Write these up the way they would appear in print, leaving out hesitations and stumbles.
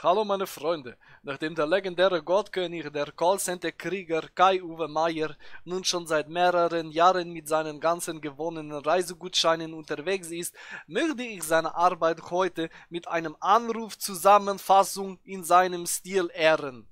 Hallo meine Freunde, nachdem der legendäre Goldkönig, der Callcenter-Krieger Kai-Uwe Meyer, nun schon seit mehreren Jahren mit seinen ganzen gewonnenen Reisegutscheinen unterwegs ist, möchte ich seine Arbeit heute mit einem Anruf-Zusammenfassung in seinem Stil ehren.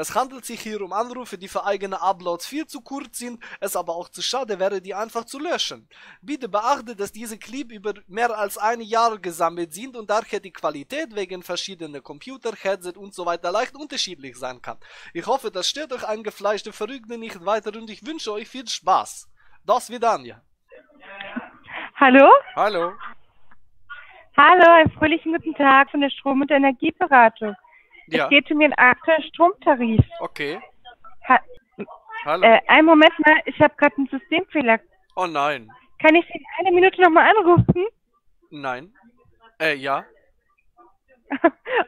Es handelt sich hier um Anrufe, die für eigene Uploads viel zu kurz sind, es aber auch zu schade wäre, die einfach zu löschen. Bitte beachte, dass diese Clips über mehr als ein Jahr gesammelt sind und daher die Qualität wegen verschiedener Computer, Headset und so weiter leicht unterschiedlich sein kann. Ich hoffe, das stört euch eingefleischte Verrückte nicht weiter und ich wünsche euch viel Spaß. Das wird Anja. Hallo? Hallo. Hallo, einen fröhlichen guten Tag von der Strom- und Energieberatung. Ja. Es geht um den aktuellen Stromtarif. Okay. Hallo. Einen Moment mal, ich habe gerade einen Systemfehler. Oh nein. Kann ich Sie in einer Minute nochmal anrufen? Nein. Ja.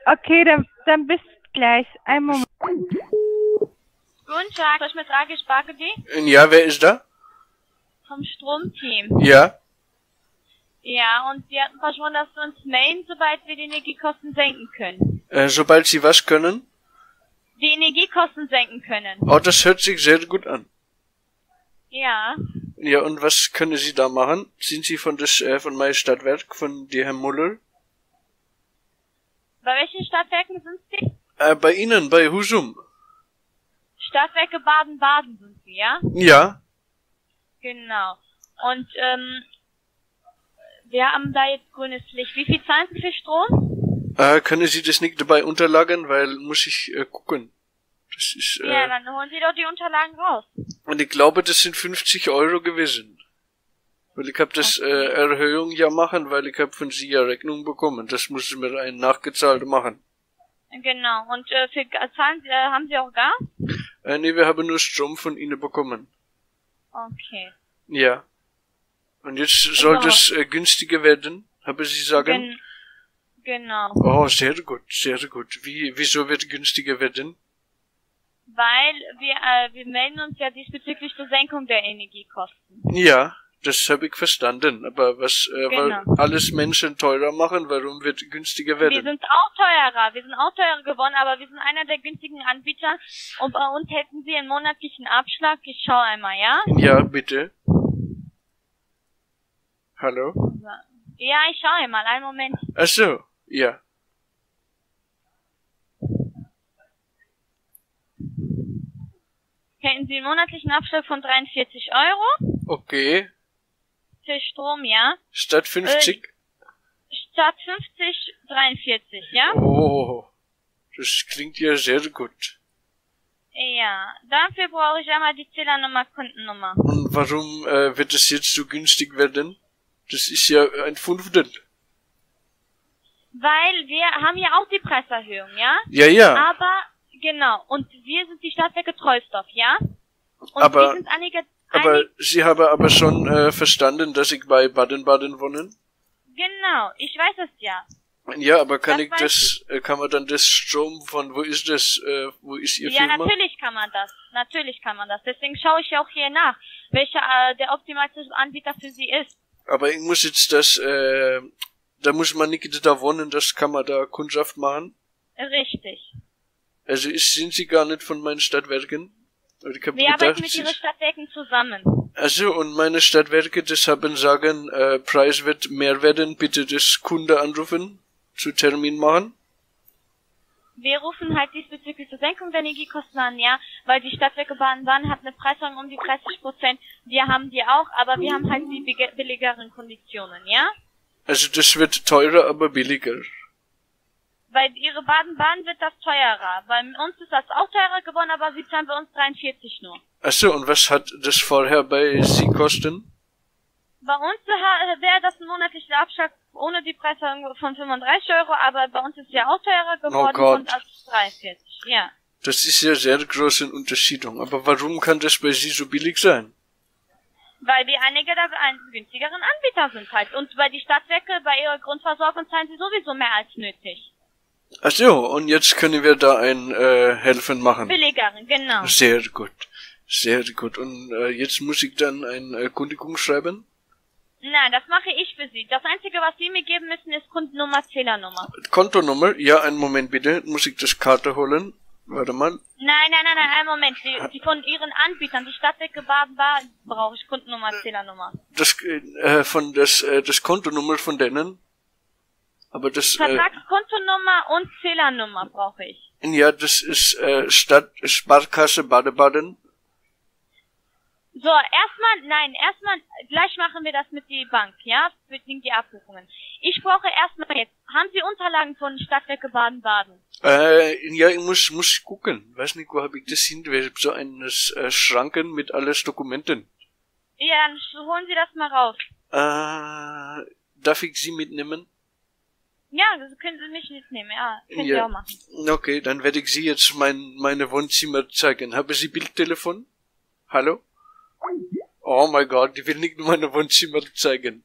Okay, dann bis gleich. Einen Moment. Guten Tag, was mit Rage Sparkedi? Ja, wer ist da? Vom Stromteam. Ja. Ja, und Sie hatten versprochen, dass wir uns melden, sobald wir die Energiekosten senken können. Sobald Sie was können? Die Energiekosten senken können. Oh, das hört sich sehr gut an. Ja. Ja, und was können Sie da machen? Sind Sie von meinem Stadtwerk, von dir, Herr Müller? Bei welchen Stadtwerken sind Sie? Bei Ihnen, bei Husum. Stadtwerke Baden-Baden sind Sie, ja? Ja. Genau. Und, wir haben da jetzt grünes Licht. Wie viel zahlen Sie für Strom? Können Sie das nicht dabei unterlagern, weil muss ich gucken. Das ist, ja, dann holen Sie doch die Unterlagen raus. Und ich glaube, das sind 50 € gewesen. Weil ich habe das Erhöhung ja machen, weil ich habe von Sie ja Rechnung bekommen. Das muss mir ein nachgezahlt machen. Genau. Und für zahlen Sie, haben Sie auch Gas? Nee, wir haben nur Strom von Ihnen bekommen. Okay. Ja. Und jetzt soll das günstiger werden, habe Sie sagen? Genau. Oh, sehr gut, sehr gut. Wieso wird günstiger werden? Weil wir melden uns ja diesbezüglich zur Senkung der Energiekosten. Ja, das habe ich verstanden. Aber was, weil alles Menschen teurer machen, warum wird günstiger werden? Wir sind auch teurer geworden, aber wir sind einer der günstigen Anbieter. Und bei uns hätten Sie einen monatlichen Abschlag. Ich schau einmal, ja? Ja, bitte. Hallo? Ja, ich schaue mal. Einen Moment. Ach so, ja. Hätten Sie einen monatlichen Abschlag von 43 €? Okay. Für Strom, ja? Statt 50? Statt 50, 43, ja? Oh, das klingt ja sehr gut. Ja, dafür brauche ich einmal die Zählernummer, Kundennummer. Und warum wird es jetzt so günstig werden? Das ist ja ein Fünftel. Weil wir haben ja auch die Preiserhöhung, ja? Ja, ja. Aber, genau, und wir sind die Stadtwerke Troisdorf, ja? Und aber, wir sind aber Sie haben aber schon verstanden, dass ich bei Baden-Baden wohne? Genau, ich weiß es ja. Ja, aber kann ich das, kann man dann das Strom von, wo ist das, wo ist Ihr Firma? Ja, natürlich kann man das, Deswegen schaue ich ja auch hier nach, welcher der optimalste Anbieter für Sie ist. Aber ich muss jetzt das, da muss man nicht da wohnen, das kann man da Kundschaft machen? Richtig. Also sind Sie gar nicht von meinen Stadtwerken? Wir arbeiten mit Ihren Stadtwerken zusammen. Also und meine Stadtwerke, das haben sagen, Preis wird mehr werden, bitte das Kunde anrufen, zu Termin machen. Wir rufen halt diesbezüglich zur Senkung der Energiekosten an, ja, weil die Stadtwerke Baden-Baden hat eine Preiserhöhung um die 30%. Wir haben die auch, aber wir haben halt die billigeren Konditionen, ja? Also das wird teurer, aber billiger. Weil Ihre Baden-Baden wird das teurer. Bei uns ist das auch teurer geworden, aber Sie zahlen bei uns 43 nur. Achso, und was hat das vorher bei Sie kosten? Bei uns wäre das ein monatlicher Abschlag ohne die Preiserhöhung von 35 €, aber bei uns ist ja auch teurer geworden und als 43, ja. Das ist ja sehr große Unterschiedung, aber warum kann das bei Sie so billig sein? Weil wir einige der günstigeren Anbieter sind halt und bei die Stadtwerke, bei ihrer Grundversorgung zahlen sie sowieso mehr als nötig. Ach so, und jetzt können wir da ein helfen machen. Billigeren, genau. Sehr gut, sehr gut. Und jetzt muss ich dann ein Kundigung schreiben? Nein, das mache ich für Sie. Das Einzige, was Sie mir geben müssen, ist Kundennummer, Zählernummer. Kontonummer? Ja, einen Moment bitte. Muss ich das Karte holen? Warte mal. Nein, einen Moment. Sie von Ihren Anbietern, die Stadtwerke Baden-Baden, brauche ich Kundennummer, Zählernummer. Das Kontonummer von denen? Aber das... Vertragskontonummer und Zählernummer brauche ich. Ja, das ist Sparkasse Baden-Baden. So, erstmal, gleich machen wir das mit der Bank, ja, für die Abbuchungen. Ich brauche erstmal jetzt, haben Sie Unterlagen von Stadtwerke Baden-Baden? Ja, ich muss gucken, weiß nicht, wo habe ich das hin, so eines Schranken mit alles Dokumenten. Ja, dann holen Sie das mal raus. Darf ich Sie mitnehmen? Ja, das können Sie mich mitnehmen, ja, können Sie auch machen. Okay, dann werde ich Sie jetzt meine Wohnzimmer zeigen. Haben Sie Bildtelefon? Hallo? Oh mein Gott, ich will nicht nur meine Wohnzimmer zeigen.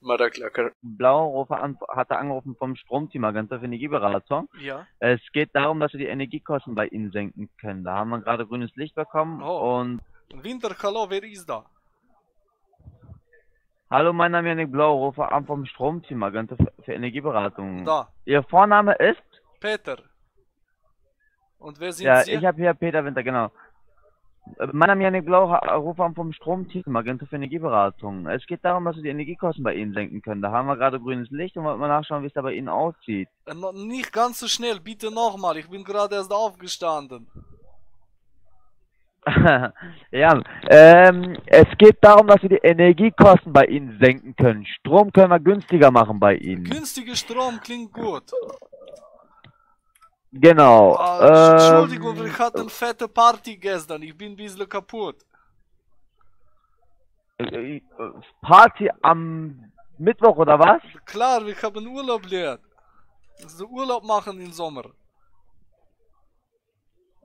Maraklacker. Blau hatte angerufen vom Stromthema, ganz auf Energieberatung. Ja. Es geht darum, dass wir die Energiekosten bei Ihnen senken können. Da haben wir gerade grünes Licht bekommen. Oh. Und Winter, hallo, wer ist da? Hallo, mein Name ist Janik Blau, rufe an vom Stromthema, ganz für Energieberatung. Da. Ihr Vorname ist? Peter. Und wer sind Sie? Ja, ich habe hier Peter Winter, genau. Mein Name ist Janik Blau, rufe an vom Stromteam, Agentur für Energieberatung. Es geht darum, dass wir die Energiekosten bei Ihnen senken können. Da haben wir gerade grünes Licht und wollen mal nachschauen, wie es da bei Ihnen aussieht. Nicht ganz so schnell, bitte nochmal, ich bin gerade erst aufgestanden. Ja, es geht darum, dass wir die Energiekosten bei Ihnen senken können. Strom können wir günstiger machen bei Ihnen. Günstiger Strom klingt gut. Genau. Entschuldigung, wir hatten fette Party gestern. Ich bin ein bisschen kaputt. Party am Mittwoch oder was? Klar, wir haben Urlaub leer. Also Urlaub machen im Sommer.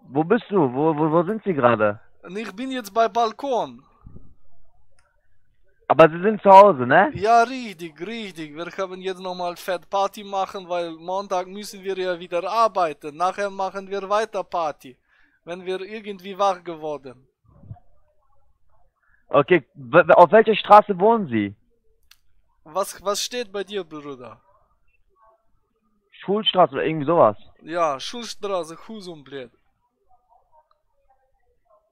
Wo bist du? Wo sind Sie gerade? Ich bin jetzt bei Balkon. Aber Sie sind zu Hause, ne? Ja, richtig. Wir haben jetzt nochmal Fett Party machen, weil Montag müssen wir ja wieder arbeiten. Nachher machen wir weiter Party, wenn wir irgendwie wach geworden. Okay, auf welcher Straße wohnen Sie? Was steht bei dir, Bruder? Schulstraße oder irgendwie sowas? Ja, Schulstraße, Husum, blöd.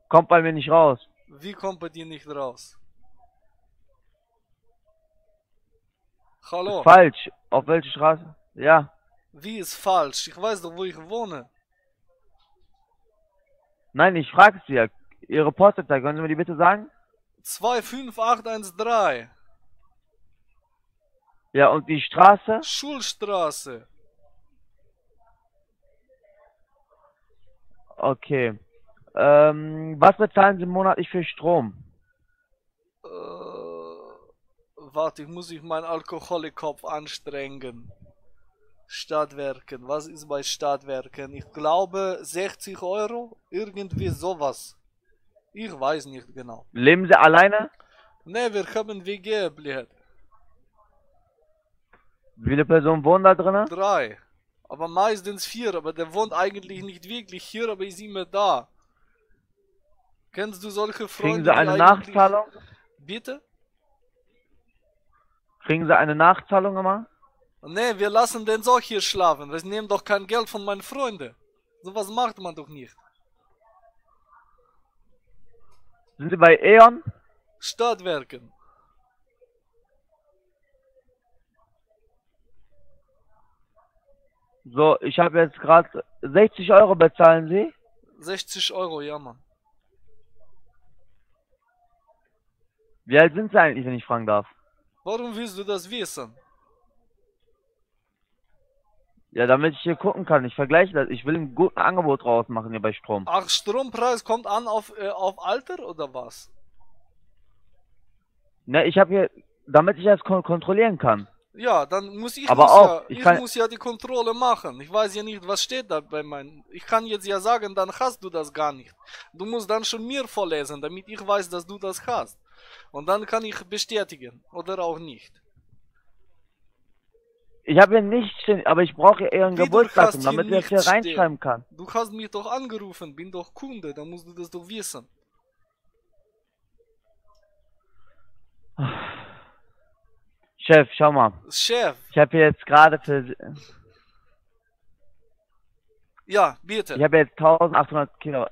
Kommt bei mir nicht raus. Wie kommt bei dir nicht raus? Hallo. Falsch. Auf welche Straße? Ja. Wie ist falsch? Ich weiß doch, wo ich wohne. Nein, ich frage Sie ja. Ihre Postleitzahl, können Sie mir die bitte sagen? 25813. Ja, und die Straße? Schulstraße. Okay. Was bezahlen Sie monatlich für Strom? Warte, ich muss meinen Alkoholikopf anstrengen. Stadtwerken, was ist bei Stadtwerken? Ich glaube 60 Euro, irgendwie sowas. Ich weiß nicht genau. Leben Sie alleine? Ne, wir haben WG, blöd. Wie viele Personen wohnen da drin? 3. Aber meistens 4, aber der wohnt eigentlich nicht wirklich hier, aber ist immer da. Kennst du solche Freunde? Kriegen Sie eine Nachzahlung? Bitte? Kriegen Sie eine Nachzahlung immer? Ne, wir lassen den so hier schlafen. Wir nehmen doch kein Geld von meinen Freunden. So was macht man doch nicht. Sind Sie bei E.ON? Stadtwerken. So, ich habe jetzt gerade 60 Euro bezahlen Sie? 60 Euro, ja Mann. Wie alt sind Sie eigentlich, wenn ich fragen darf? Warum willst du das wissen? Ja, damit ich hier gucken kann. Ich vergleiche das. Ich will ein gutes Angebot draus machen hier bei Strom. Ach, Strompreis kommt an auf Alter oder was? Ne, ich habe hier, damit ich das kontrollieren kann. Ja, dann muss ich. Aber auch, ich muss ja die Kontrolle machen. Ich weiß ja nicht, was steht da bei meinen. Ich kann jetzt ja sagen, dann hast du das gar nicht. Du musst dann schon mir vorlesen, damit ich weiß, dass du das hast. Und dann kann ich bestätigen oder auch nicht. Ich habe ja nichts stehen, aber ich brauche eher ein Geburtsdatum, damit ich das hier reinschreiben kann. Du hast mich doch angerufen, bin doch Kunde, dann musst du das doch wissen. Chef, schau mal. Chef. Ich habe jetzt gerade für... Ja, bitte. Ich habe jetzt 1800 Kilowatt.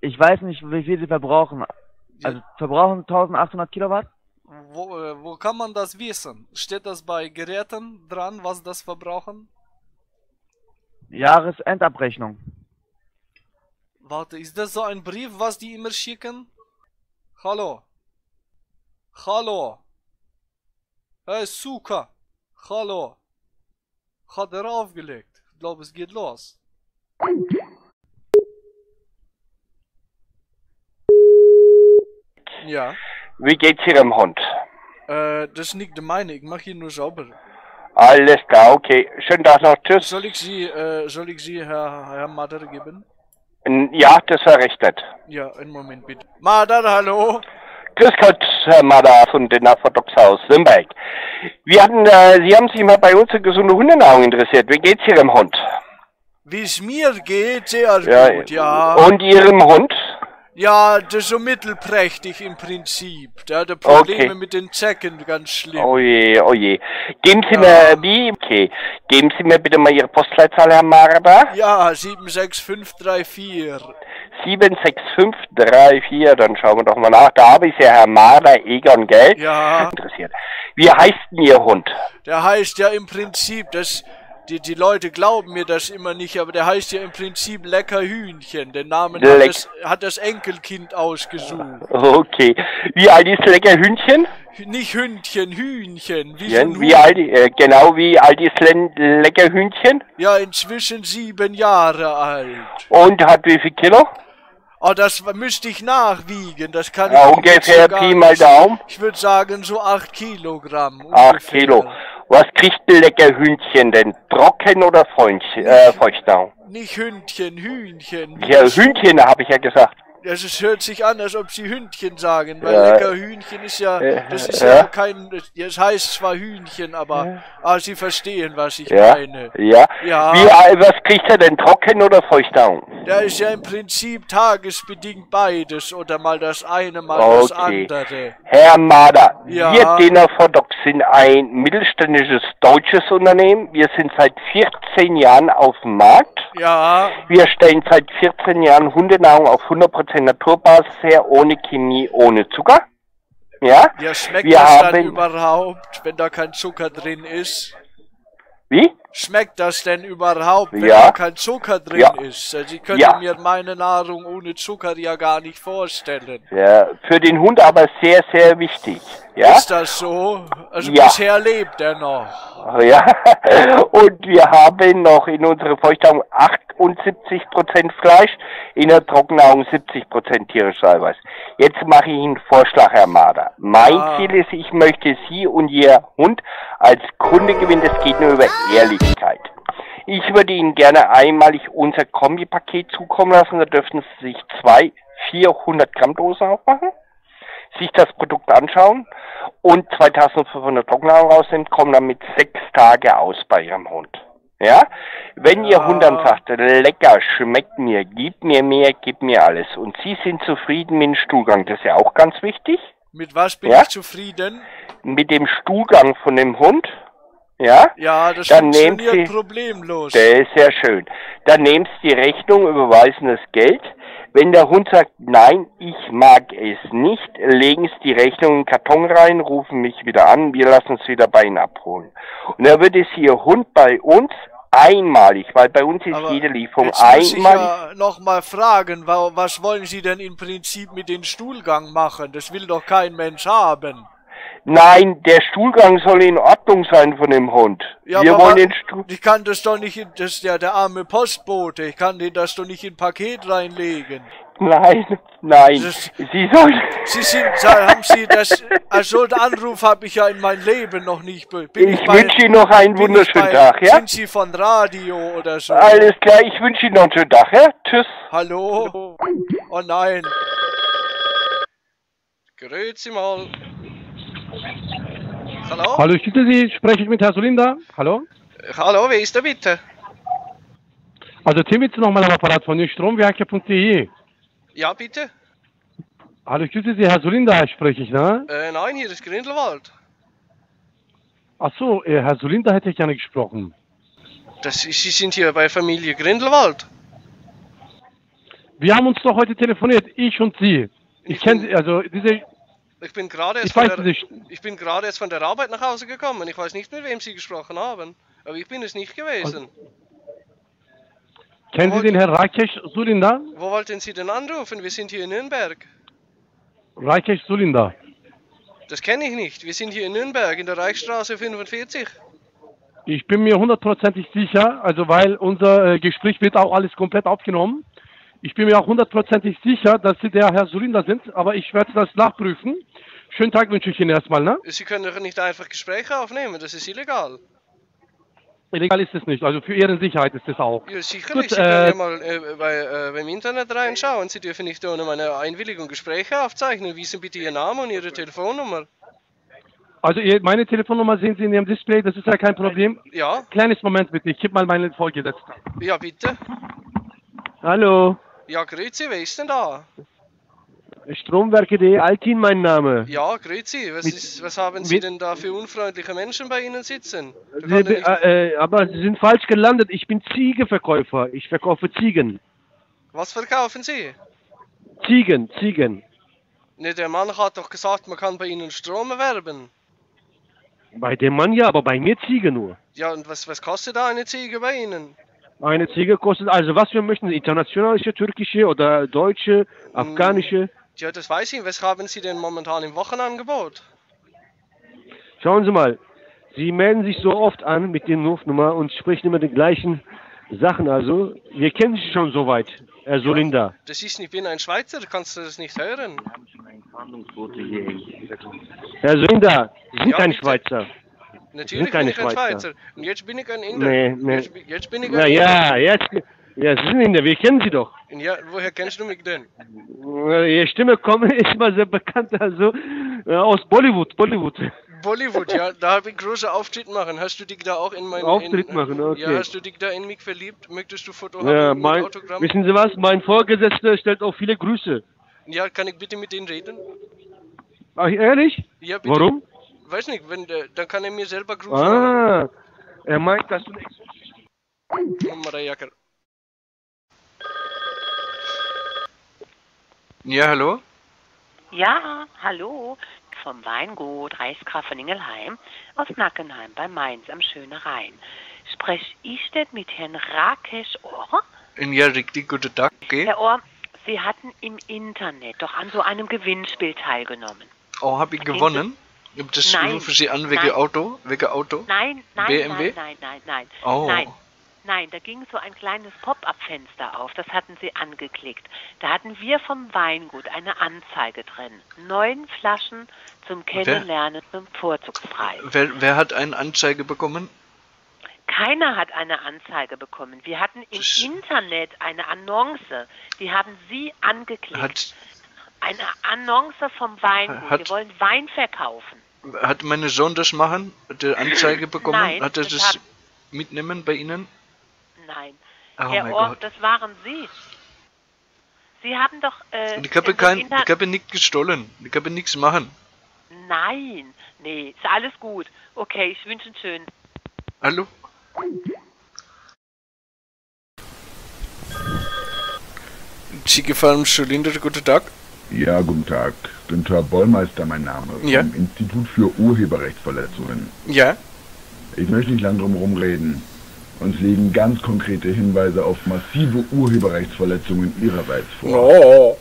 Ich weiß nicht, wie viel sie verbrauchen. Also verbrauchen 1800 Kilowatt? Wo kann man das wissen? Steht das bei Geräten dran, was das verbrauchen? Jahresendabrechnung. Warte, ist das so ein Brief, was die immer schicken? Hallo. Hallo. Hey, Suka. Hallo. Hat er aufgelegt? Ich glaube, es geht los. Ja. Wie geht's Ihrem Hund? Das ist nicht meine, ich mache hier nur sauber. Alles klar, okay. Schönen Tag noch, tschüss. Soll ich Sie Herr Mader geben? Ja, das war richtig. Ja, einen Moment bitte. Mader, hallo. Grüß Gott, Herr Mader von den Vodox aus Limberg. Sie haben sich mal bei uns für gesunde Hundenahrung interessiert. Wie geht's Ihrem Hund? Wie es mir geht, sehr gut, ja. Und Ihrem Hund? Ja, das ist so mittelprächtig im Prinzip. Der hatte Probleme mit den Zecken, ganz schlimm. Oh je, oh je. Geben Sie mir, geben Sie mir bitte mal Ihre Postleitzahl, Herr Marder. Ja, 76534. 76534, dann schauen wir doch mal nach. Da habe ich ja Herr Marder, Egon, gell? Ja. Interessiert. Wie heißt denn Ihr Hund? Der heißt ja im Prinzip, das... Die Leute glauben mir das immer nicht, aber der heißt ja im Prinzip Lecker Hühnchen. Den Namen hat das Enkelkind ausgesucht. Okay. Wie alt ist Lecker Hühnchen? Nicht Hündchen, Hühnchen. Wie, ja, wie alt, genau, wie alt ist Lecker Hühnchen? Ja, inzwischen 7 Jahre alt. Und hat wie viel Kilo? Oh, das müsste ich nachwiegen, das kann ich nicht. Ungefähr Pi mal Daumen? Ich würde sagen so 8 Kilogramm. Ungefähr. 8 Kilo. Was kriegt ein Lecker Hühnchen denn? Trocken oder Feuchtau? Nicht Hündchen, Hühnchen. Ja, Hühnchen habe ich ja gesagt. Das hört sich an, als ob Sie Hündchen sagen, weil Lecker Hühnchen ist ja, das ist ja kein, das heißt zwar Hühnchen, aber Sie verstehen, was ich meine. Ja, ja. Was kriegt er denn, trocken oder Feuchtau? Da ist ja im Prinzip tagesbedingt beides, oder mal das eine, mal das andere. Herr Mader, wir Dena Vodox sind ein mittelständisches deutsches Unternehmen. Wir sind seit 14 Jahren auf dem Markt. Ja. Wir stellen seit 14 Jahren Hundenahrung auf 100% Naturbasis her, ohne Chemie, ohne Zucker. Ja? Ja, schmeckt das dann überhaupt, wenn da kein Zucker drin ist? Wie? Schmeckt das denn überhaupt, wenn da kein Zucker drin ist? Also ich könnte mir meine Nahrung ohne Zucker ja gar nicht vorstellen. Ja, für den Hund aber sehr, sehr wichtig. Ja? Ist das so? Also bisher lebt er noch. Ja, und wir haben noch in unserer Feuchtnahrung 78% Fleisch, in der Trockennahrung 70% tierisches Eiweiß. Jetzt mache ich Ihnen einen Vorschlag, Herr Mader. Mein Ziel ist, ich möchte Sie und Ihr Hund als Kunde gewinnen. Das geht nur über Ehrlichkeit. Ich würde Ihnen gerne einmalig unser Kombipaket zukommen lassen. Da dürften Sie sich 2 400-Gramm Dosen aufmachen, sich das Produkt anschauen und 2500 Trockennahrung rausnehmen, kommen dann mit 6 Tage aus bei Ihrem Hund. Ja? Wenn Ihr Hund dann sagt, lecker, schmeckt mir, gib mir mehr, gib mir alles. Und Sie sind zufrieden mit dem Stuhlgang, das ist ja auch ganz wichtig. Mit was bin ich zufrieden? Mit dem Stuhlgang von dem Hund. Ja? Ja, das funktioniert problemlos. Das ist sehr schön. Dann nehmen Sie die Rechnung, überweisen das Geld. Wenn der Hund sagt, nein, ich mag es nicht, legen Sie die Rechnung in den Karton rein, rufen mich wieder an, wir lassen es wieder bei Ihnen abholen. Und dann wird es Ihr Hund bei uns einmalig, weil bei uns ist jede Lieferung einmalig. Jetzt muss ich ja nochmal fragen, was wollen Sie denn im Prinzip mit dem Stuhlgang machen? Das will doch kein Mensch haben. Nein, der Stuhlgang soll in Ordnung sein von dem Hund. Ja, wir wollen den Stuhl. Ich kann das doch nicht, das ist ja der arme Postbote, ich kann den das doch nicht in Paket reinlegen. Nein, nein. So einen Anruf habe ich ja in meinem Leben noch nicht. Ich wünsche Ihnen noch einen wunderschönen Tag, ja? Sind Sie von Radio oder so? Alles klar, ich wünsche Ihnen noch einen schönen Tag, ja? Tschüss. Hallo? Oh nein. Grüezi mal. Hallo? Hallo, ich bitte Sie, spreche ich mit Herrn Solinda? Hallo? Hallo, wer ist da bitte? Also Tim, jetzt nochmal am Apparat von den Stromwerke.de. Ja, bitte. Hallo, ich bitte Sie, Herr Solinda, spreche ich, ne? Nein, hier ist Grindelwald. Ach so, Herr Solin, da hätte ich gerne gesprochen. Sie sind hier bei Familie Grindelwald. Wir haben uns doch heute telefoniert, ich und Sie. Ich kenne Sie, also diese... Ich bin gerade erst von der Arbeit nach Hause gekommen. Ich weiß nicht, mit wem Sie gesprochen haben. Aber ich bin es nicht gewesen. Kennen Sie den Herrn Rakesh Sulinda? Wo wollten Sie denn anrufen? Wir sind hier in Nürnberg. Rakesh Sulinda. Das kenne ich nicht. Wir sind hier in Nürnberg, in der Reichsstraße 45. Ich bin mir hundertprozentig sicher, also weil unser Gespräch wird auch alles komplett aufgenommen. Ich bin mir auch hundertprozentig sicher, dass Sie der Herr Sulinda sind, aber ich werde das nachprüfen. Schönen Tag wünsche ich Ihnen erstmal, ne? Sie können doch nicht einfach Gespräche aufnehmen, das ist illegal. Illegal ist es nicht, also für Ihre Sicherheit ist es auch. Ja, sicherlich. Gut, Sie können ja mal beim Internet reinschauen. Sie dürfen nicht ohne meine Einwilligung Gespräche aufzeichnen. Wie sind bitte Ihr Name und Ihre Telefonnummer? Also meine Telefonnummer sehen Sie in Ihrem Display, das ist ja kein Problem. Ja. Kleines Moment bitte, ich gebe mal meinen Vorgesetzten. Ja, bitte. Hallo. Ja, grüezi, wer ist denn da? Stromwerke.de, Altin mein Name. Ja, grüezi, was haben Sie denn da für unfreundliche Menschen bei Ihnen sitzen? Aber Sie sind falsch gelandet, ich bin Ziegenverkäufer, ich verkaufe Ziegen. Was verkaufen Sie? Ziegen, Ziegen. Ne, der Mann hat doch gesagt, man kann bei Ihnen Strom erwerben. Bei dem Mann ja, aber bei mir Ziege nur. Ja, und was kostet da eine Ziege bei Ihnen? Eine Ziege kostet, also was wir möchten, internationalische, türkische oder deutsche, afghanische. Ja, das weiß ich. Was haben Sie denn momentan im Wochenangebot? Schauen Sie mal, Sie melden sich so oft an mit den Rufnummer und sprechen immer die gleichen Sachen. Also, wir kennen Sie schon soweit, Herr Solinda. Ja, das ist, ich bin ein Schweizer, kannst du das nicht hören? Wir haben schon eine Fahndungsquote hier. Herr Solinda, Sie sind kein Schweizer. Natürlich bin ich ein Schweizer. Und jetzt bin ich ein Inder. Nee. Jetzt bin ich ein Inder. Ja, jetzt sind Inder. Wir kennen Sie doch. Ja, woher kennst du mich denn? Ihre Stimme kommt, ist mal sehr bekannt, also aus Bollywood. Bollywood, ja, da habe ich große Auftritt machen. Hast du dich da auch in meinen... Auftritt machen, okay. Ja, hast du dich da in mich verliebt? Möchtest du Foto haben mit Autogramm? Wissen Sie was? Mein Vorgesetzter stellt auch viele Grüße. Ja, kann ich bitte mit denen reden? Ach, ehrlich? Ja, bitte. Warum? Weiß nicht, dann kann er mir selber grüßen. Ah, er meint, dass du nichts. Ja, hallo? Ja, hallo. Vom Weingut Reichsgraf von Ingelheim aus Nackenheim bei Mainz am schönen Rhein. Spreche ich denn mit Herrn Rakesh Ohr? Ja, richtig, guten Tag. Okay. Herr Ohr, Sie hatten im Internet doch an so einem Gewinnspiel teilgenommen. Oh, habe ich gewonnen? Das rufen Sie an wegen Auto? Wegen Auto? Nein, BMW? Nein. Oh. Nein, da ging so ein kleines Pop-up-Fenster auf, das hatten Sie angeklickt. Da hatten wir vom Weingut eine Anzeige drin. 9 Flaschen zum Kennenlernen zum Vorzugspreis. Wer hat eine Anzeige bekommen? Keiner hat eine Anzeige bekommen. Wir hatten im Internet eine Annonce, die haben Sie angeklickt. Eine Annonce vom Weingut. Wir wollen Wein verkaufen. Hat mein Sohn das machen? Hat er Anzeige bekommen? Nein, hat er das mitnehmen bei Ihnen? Nein. Oh Herr Orff, das waren Sie. Sie haben doch... ich habe nichts gestohlen. Ich habe nichts machen. Nein. Nee, ist alles gut. Okay, ich wünsche Ihnen schön. Hallo? Ziegefarm Scholinder, guten Tag. Ja, guten Tag. Günther Bollmeister, mein Name. Ja. Vom Institut für Urheberrechtsverletzungen. Ja. Ich möchte nicht lang drum rumreden. Uns liegen ganz konkrete Hinweise auf massive Urheberrechtsverletzungen Ihrerseits vor. Oh.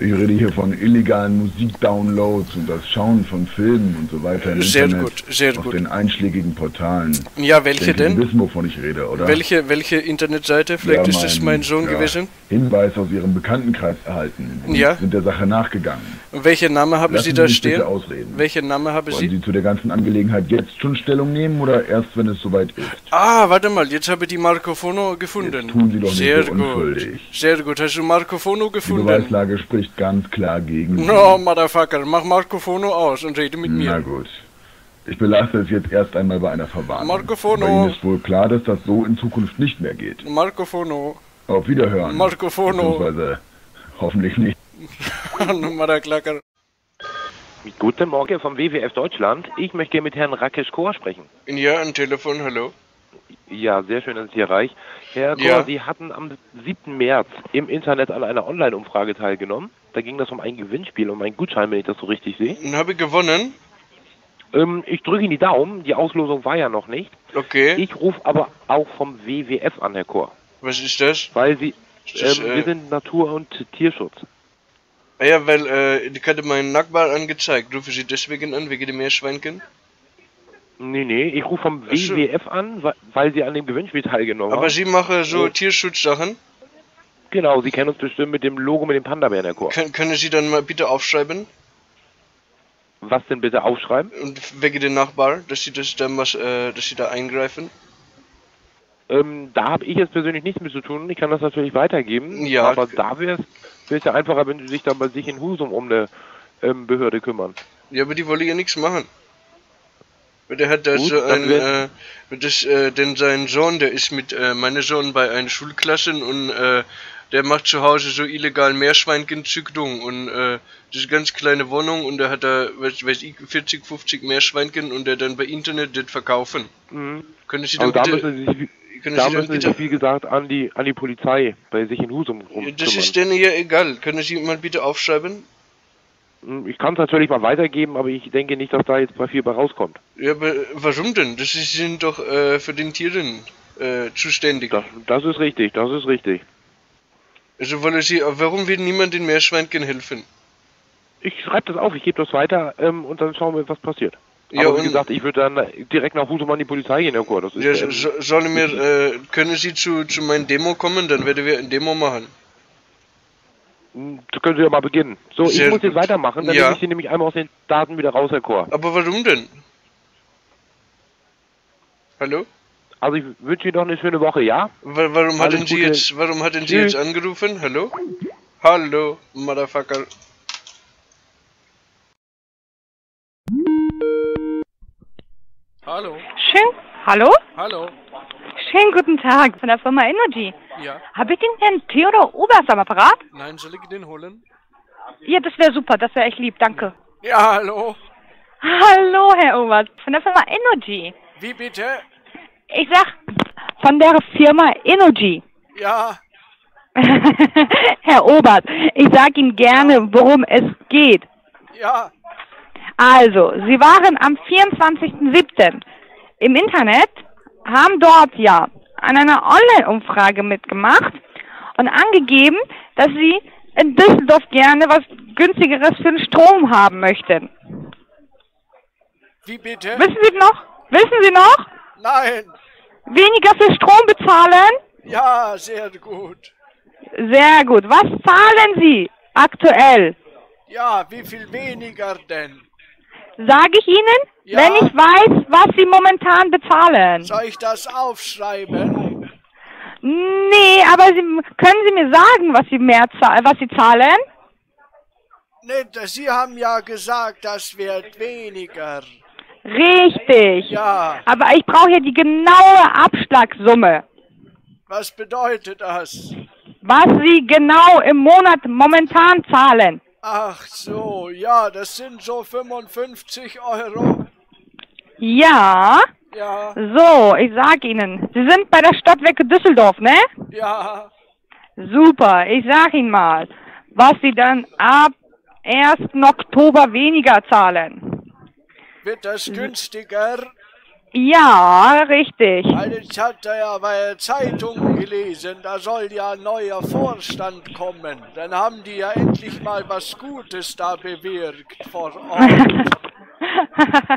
Ich rede hier von illegalen Musikdownloads und das Schauen von Filmen und so weiter im Internet. Sehr gut. Auf den einschlägigen Portalen. Ja, welche denn? Sie wissen, wovon ich rede, oder? Welche Internetseite? Vielleicht ist es mein Sohn gewesen. Hinweis aus Ihrem Bekanntenkreis erhalten. Ja. Sind der Sache nachgegangen. Und welchen Namen haben Sie da stehen? Lassen Sie mich bitte ausreden. Welchen Namen haben Sie? Wollen Sie zu der ganzen Angelegenheit jetzt schon Stellung nehmen oder erst, wenn es soweit ist? Ah, warte mal, jetzt habe ich die Marco Fono gefunden. Jetzt tun Sie doch nicht so unschuldig. Sehr gut, hast du Marco Fono gefunden? Die Beweislage spricht ganz klar gegen mich. No, Motherfucker, mach Marco Fono aus und rede mit mir. Na gut. Ich belasse es jetzt erst einmal bei einer Verwarnung. Marco Fono. Bei Ihnen ist wohl klar, dass das so in Zukunft nicht mehr geht. Marco Fono. Auf Wiederhören. Marco Fono. Beziehungsweise hoffentlich nicht. Guten Morgen vom WWF Deutschland. Ich möchte gerne mit Herrn Rakesh Kaur sprechen. Ja, am Telefon, hallo. Ja, sehr schön, dass ich Sie erreiche. Herr Kaur, ja. Sie hatten am 7. März im Internet an einer Online-Umfrage teilgenommen. Da ging das um ein Gewinnspiel, um einen Gutschein, wenn ich das so richtig sehe. Dann habe ich gewonnen. Ich drücke Ihnen die Daumen, die Auslosung war ja noch nicht. Okay. Ich rufe aber auch vom WWF an, Herr Kaur. Was ist das? Weil Sie, wir sind Natur- und Tierschutz. Ja, weil ich hatte meinen Nachbar angezeigt. Rufe Sie deswegen an, wegen dem Meerschweinchen? Nee, ich rufe vom WWF an, weil Sie an dem Gewinnspiel teilgenommen haben. Aber Sie machen so Tierschutzsachen? Genau, Sie kennen uns bestimmt mit dem Logo, mit dem Panda-Bären, Herr Kaur. Können Sie dann mal bitte aufschreiben? Was denn bitte aufschreiben? Und wegen den Nachbarn, dass Sie da eingreifen? Da habe ich jetzt persönlich nichts mit zu tun. Ich kann das natürlich weitergeben. Ja. Aber da wäre es ja einfacher, wenn Sie sich dann bei sich in Husum um eine Behörde kümmern. Ja, aber die wollen ja nichts machen. Der hat da so ein, denn sein Sohn, der ist mit meinem Sohn bei einer Schulklasse und der macht zu Hause so illegal Meerschweinchen-Züchtung und das ist eine ganz kleine Wohnung und der hat da, weiß ich, 40, 50 Meerschweinchen und der dann bei Internet das verkaufen. Mhm. Können Sie dann bitte, da müssen Sie sich, wie gesagt, an die Polizei bei sich in Husum rumkümmern. Das ist denen ja egal. Können Sie mal bitte aufschreiben? Ich kann es natürlich mal weitergeben, aber ich denke nicht, dass da jetzt mal viel bei rauskommt. Ja, aber warum denn? Sie sind doch für den Tieren zuständig. Das ist richtig, das ist richtig. Also wollen Sie, warum will niemand den Meerschweinchen helfen? Ich schreibe das auf, ich gebe das weiter und dann schauen wir, was passiert. Ja, aber wie gesagt, ich würde dann direkt nach Husum an die Polizei gehen, Herr Kaur. Das ist ja, sollen wir, können Sie zu meinem Demo kommen, dann werden wir ein Demo machen. Das können Sie ja mal beginnen. So, ich muss jetzt weitermachen, dann nehme ich Sie nämlich einmal aus den Daten wieder raus, Herr Kaur. Aber warum denn? Hallo? Also ich wünsche Ihnen noch eine schöne Woche, ja? Warum hatten Sie jetzt angerufen? Hallo? Hallo, Motherfucker. Hallo. Schön. Hallo? Hallo. Schönen guten Tag von der Firma Energy. Ja. Habe ich den Herrn Theodor Obers am Apparat? Nein, soll ich den holen? Ja, das wäre super, das wäre echt lieb, danke. Ja, hallo. Hallo, Herr Obers, von der Firma Energy. Wie bitte? Ich sag, von der Firma Energy. Ja. Herr Obers, ich sag Ihnen gerne, worum es geht. Ja. Also, Sie waren am 24.07. im Internet, haben dort ja an einer Online-Umfrage mitgemacht und angegeben, dass Sie in Düsseldorf gerne was Günstigeres für den Strom haben möchten. Wie bitte? Wissen Sie noch? Nein. Weniger für Strom bezahlen? Ja, sehr gut. Sehr gut. Was zahlen Sie aktuell? Ja, wie viel weniger denn? Sage ich Ihnen, ja, wenn ich weiß, was Sie momentan bezahlen. Soll ich das aufschreiben? Nee, aber können Sie mir sagen, was Sie zahlen? Nee, Sie haben ja gesagt, das wird weniger. Richtig. Ja. Aber ich brauche hier die genaue Abschlagssumme. Was bedeutet das? Was Sie genau im Monat momentan zahlen. Ach so, ja, das sind so 55 Euro. Ja. Ja. So, ich sag Ihnen, Sie sind bei der Stadtwerke Düsseldorf, ne? Ja. Super, ich sag Ihnen mal, was Sie dann ab 1. Oktober weniger zahlen. Wird das günstiger? Ja, richtig. Weil ich hatte ja bei der Zeitung gelesen, da soll ja ein neuer Vorstand kommen. Dann haben die ja endlich mal was Gutes da bewirkt vor Ort.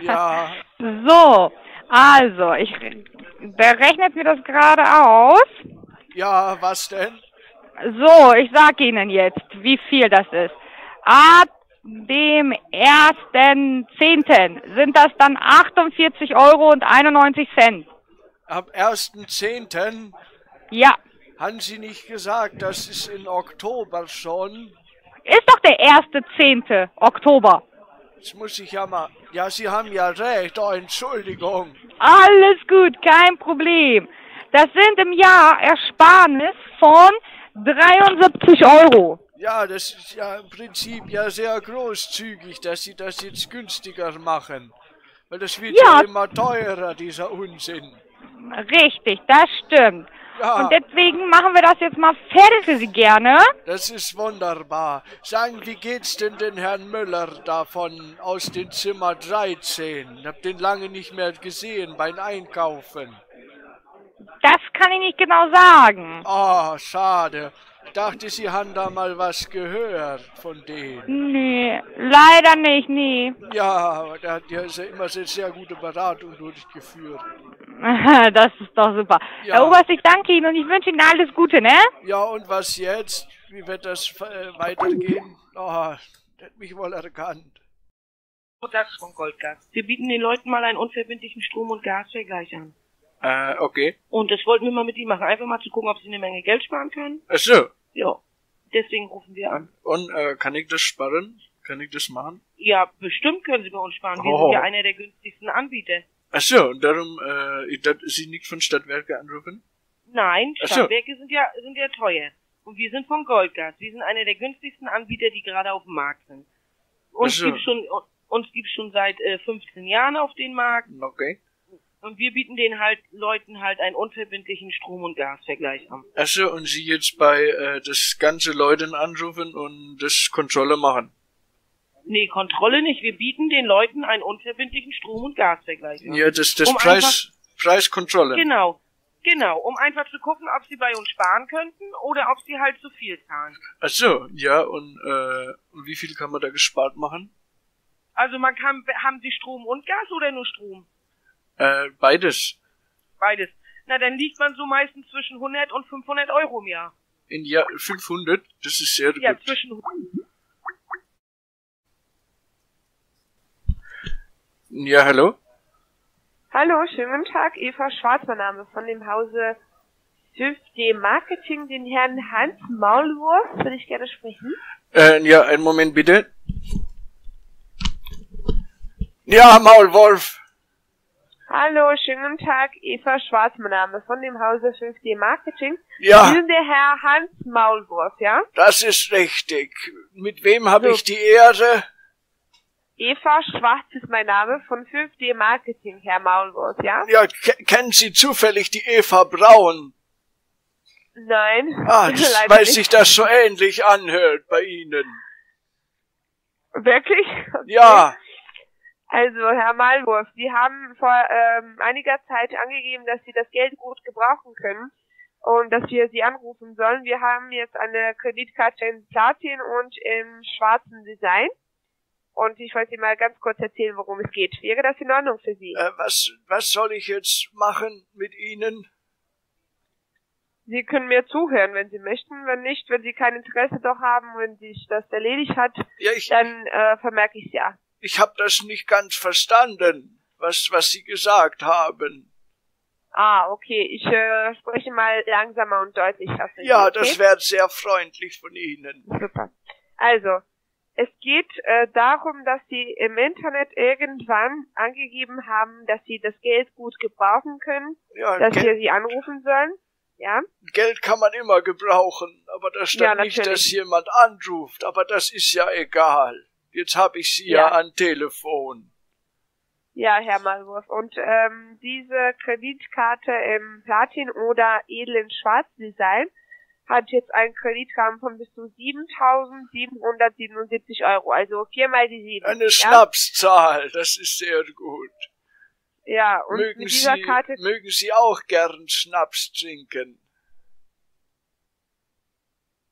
Ja. So, also, der rechnet mir das gerade aus. Ja, was denn? So, ich sag Ihnen jetzt, wie viel das ist. Ab dem 1.10. sind das dann 48,91 €. Am 1.10.? Ja. Haben Sie nicht gesagt, das ist in Oktober schon? Ist doch der 1.10. Oktober. Jetzt muss ich ja mal... Ja, Sie haben ja recht. Oh, Entschuldigung. Alles gut, kein Problem. Das sind im Jahr Ersparnis von 73 €. Ja, das ist ja im Prinzip ja sehr großzügig, dass sie das jetzt günstiger machen. Weil das wird ja immer teurer, dieser Unsinn. Richtig, das stimmt. Ja. Und deswegen machen wir das jetzt mal fertig für Sie gerne. Das ist wunderbar. Sagen, wie geht's denn den Herrn Müller davon aus dem Zimmer 13? Ich hab den lange nicht mehr gesehen beim Einkaufen. Das kann ich nicht genau sagen. Oh, schade. Ich dachte, Sie haben da mal was gehört von denen. Nee, leider nicht, nee. Ja, da hat ja immer sehr gute Beratung durchgeführt. Das ist doch super. Ja. Herr Oberst, ich danke Ihnen und ich wünsche Ihnen alles Gute, ne? Ja, und was jetzt? Wie wird das weitergehen? Oh, der hat mich wohl erkannt. Vodox von Goldgas. Wir bieten den Leuten mal einen unverbindlichen Strom- und Gasvergleich an. Okay. Und das wollten wir mal mit Ihnen machen. Einfach mal zu gucken, ob Sie eine Menge Geld sparen können. Ach so. Ja. Deswegen rufen wir an. Und kann ich das sparen? Kann ich das machen? Ja, bestimmt können Sie bei uns sparen. Wir sind ja einer der günstigsten Anbieter. Ach so, und darum, Sie nicht von Stadtwerke anrufen? Nein, Stadtwerke sind ja teuer. Und wir sind von Goldgas. Wir sind einer der günstigsten Anbieter, die gerade auf dem Markt sind. Uns gibt's schon seit 15 Jahren auf den Markt. Okay. Und wir bieten den Leuten einen unverbindlichen Strom- und Gasvergleich an. Achso, und Sie jetzt bei das ganze Leuten anrufen und das Kontrolle machen? Nee, Kontrolle nicht. Wir bieten den Leuten einen unverbindlichen Strom- und Gasvergleich an. Ja, Preiskontrolle. Genau, genau. Um einfach zu gucken, ob Sie bei uns sparen könnten oder ob Sie halt zu viel zahlen. Achso, ja, und wie viel kann man da gespart machen? Also man kann, haben Sie Strom und Gas oder nur Strom? Beides. Beides. Na, dann liegt man so meistens zwischen 100 und 500 Euro im Jahr. In Jahr 500? Das ist sehr gut. Ja, zwischen... Ja, hallo? Hallo, schönen guten Tag. Eva Schwarz, mein Name, von dem Hause 5D Marketing. Den Herrn Hans Maulwurf würde ich gerne sprechen. Ja, einen Moment bitte. Ja, Maulwurf. Hallo, schönen guten Tag, Eva Schwarz, mein Name, von dem Hause 5D Marketing. Ja. Sie sind der Herr Hans Maulwurf, ja? Das ist richtig. Mit wem habe ich die Ehre? Eva Schwarz ist mein Name von 5D Marketing, Herr Maulwurf, ja? Ja, kennen Sie zufällig die Eva Braun? Nein. Ah, das, weil sich das so ähnlich anhört bei Ihnen. Wirklich? Okay. Ja. Also, Herr Maulwurf, Sie haben vor einiger Zeit angegeben, dass Sie das Geld gut gebrauchen können und dass wir Sie anrufen sollen. Wir haben jetzt eine Kreditkarte in Platin und im schwarzen Design. Und ich wollte Ihnen mal ganz kurz erzählen, worum es geht. Wäre das in Ordnung für Sie? Was soll ich jetzt machen mit Ihnen? Sie können mir zuhören, wenn Sie möchten. Wenn nicht, wenn Sie kein Interesse doch haben, wenn sich das erledigt hat, ja, dann vermerke ich es ja. Ich habe das nicht ganz verstanden, was Sie gesagt haben. Ah, okay. Ich spreche mal langsamer und deutlicher. Ja, okay? Das wäre sehr freundlich von Ihnen. Super. Also, es geht darum, dass Sie im Internet irgendwann angegeben haben, dass Sie das Geld gut gebrauchen können, ja, dass wir Sie anrufen sollen. Ja? Geld kann man immer gebrauchen, aber da stand ja nicht, dass jemand anruft. Aber das ist ja egal. Jetzt habe ich Sie ja an Telefon. Ja, Herr Maulwurf. Und diese Kreditkarte im Platin- oder edlen Schwarzdesign hat jetzt einen Kreditrahmen von bis zu 7.777 Euro. Also 4 mal die 7. Eine Schnapszahl, das ist sehr gut. Ja, und mit dieser Karte... Mögen Sie auch gern Schnaps trinken?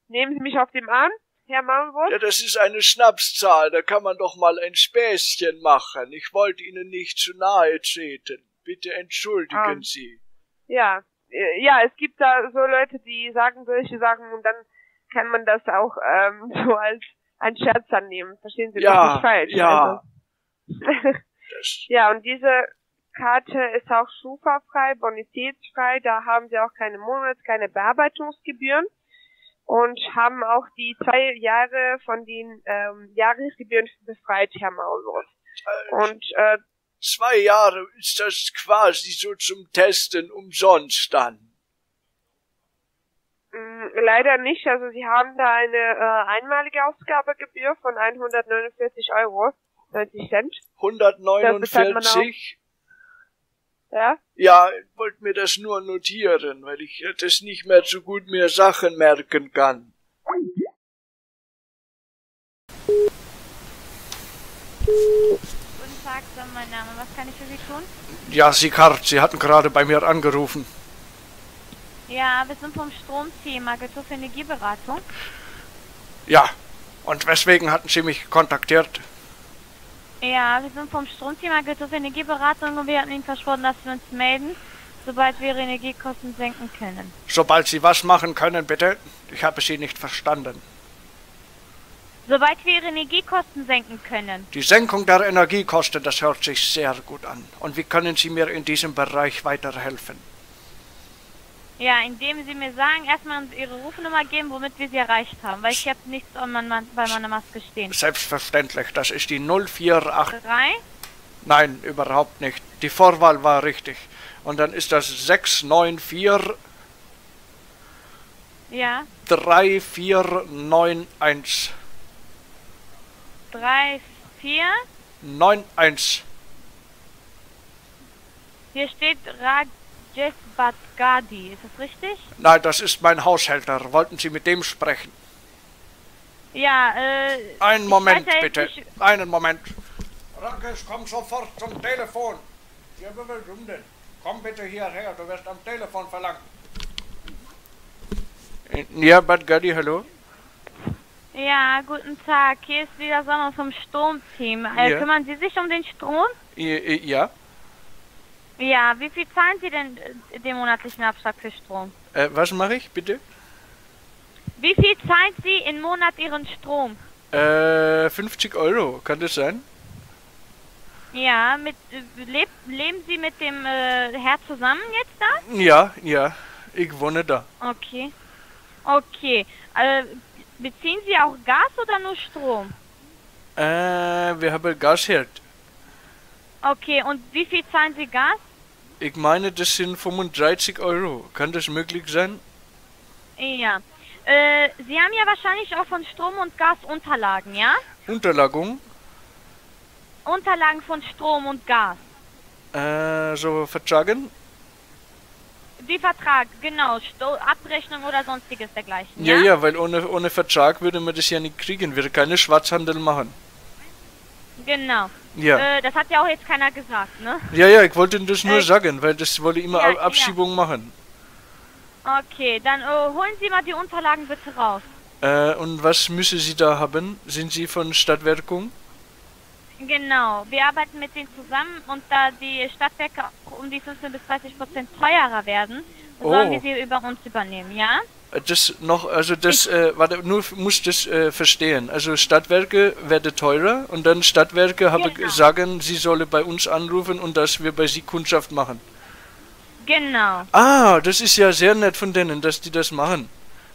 Nehmen Sie mich auf den Arm? Herr Maulwurf? Ja, das ist eine Schnapszahl, da kann man doch mal ein Späßchen machen. Ich wollte Ihnen nicht zu nahe treten. Bitte entschuldigen Sie. Ja, ja, es gibt da so Leute, die sagen solche Sachen und dann kann man das auch so als ein Scherz annehmen. Verstehen Sie das nicht falsch? Ja, also. Ja, und diese Karte ist auch schufa-frei, bonitätsfrei, da haben Sie auch keine Monats-, keine Bearbeitungsgebühren. Und haben auch die 2 Jahre von den Jahresgebühren befreit, Herr Maulwurf. Und 2 Jahre ist das quasi so zum Testen umsonst dann. Leider nicht. Also Sie haben da eine einmalige Ausgabegebühr von 149,90 €. 149? Ja? Ja, ich wollte mir das nur notieren, weil ich das nicht mehr so gut mir Sachen merken kann. Guten Tag, mein Name. Was kann ich für Sie tun? Ja, Sikard, Sie hatten gerade bei mir angerufen. Ja, wir sind vom Stromthema, geht so für Energieberatung. Ja, und weswegen hatten Sie mich kontaktiert? Ja, wir sind vom Stromthema, geht so für Energieberatung und wir hatten Ihnen versprochen, dass wir uns melden, sobald wir Ihre Energiekosten senken können. Sobald Sie was machen können, bitte? Ich habe Sie nicht verstanden. Soweit wir Ihre Energiekosten senken können. Die Senkung der Energiekosten, das hört sich sehr gut an. Und wie können Sie mir in diesem Bereich weiterhelfen? Ja, indem Sie mir sagen, erstmal Ihre Rufnummer geben, womit wir Sie erreicht haben. Weil ich habe nichts bei meiner Maske stehen. Selbstverständlich, das ist die 048... 3? Nein, überhaupt nicht. Die Vorwahl war richtig. Und dann ist das 694... Ja? 3491... 3491. Hier steht Rajesh Badgadi, ist das richtig? Nein, das ist mein Haushälter. Wollten Sie mit dem sprechen? Ja, einen Moment, bitte. Einen Moment. Rajesh, komm sofort zum Telefon. Komm bitte hierher, du wirst am Telefon verlangt. Ja, Badgadi, hallo? Ja, guten Tag. Hier ist wieder Sommer vom Stromteam. Ja. Kümmern Sie sich um den Strom? Ja. Ja, wie viel zahlen Sie denn den monatlichen Abschlag für Strom? Was mache ich, bitte? Wie viel zahlen Sie im Monat Ihren Strom? 50 €, kann das sein? Ja, leben Sie mit dem Herr zusammen jetzt da? Ja, ja. Ich wohne da. Okay. Okay. Beziehen Sie auch Gas oder nur Strom? Wir haben Gasherd. Okay, und wie viel zahlen Sie Gas? Ich meine, das sind 35 €. Kann das möglich sein? Ja. Sie haben ja wahrscheinlich auch von Strom und Gas Unterlagen, ja? Unterlagung? Unterlagen von Strom und Gas. So Vertragen? Die Vertrag, genau, Abrechnung oder sonstiges dergleichen. Ja, ja, ja, weil ohne Vertrag würde man das ja nicht kriegen, würde keine Schwarzhandel machen. Genau. Ja. Das hat ja auch jetzt keiner gesagt, ne? Ja, ja, ich wollte das nur sagen, weil das wollte ich immer ja, Abschiebung machen. Okay, dann holen Sie mal die Unterlagen bitte raus. Und was müssen Sie da haben? Sind Sie von Stadtwerkung? Genau, wir arbeiten mit denen zusammen und da die Stadtwerke um die 15 bis 30% teurer werden, sollen wir sie über uns übernehmen, ja? Das noch, also das, warte, nur muss das verstehen. Also Stadtwerke werden teurer und dann Stadtwerke habe sagen, sie solle bei uns anrufen und dass wir bei sie Kundschaft machen. Genau. Ah, das ist ja sehr nett von denen, dass die das machen.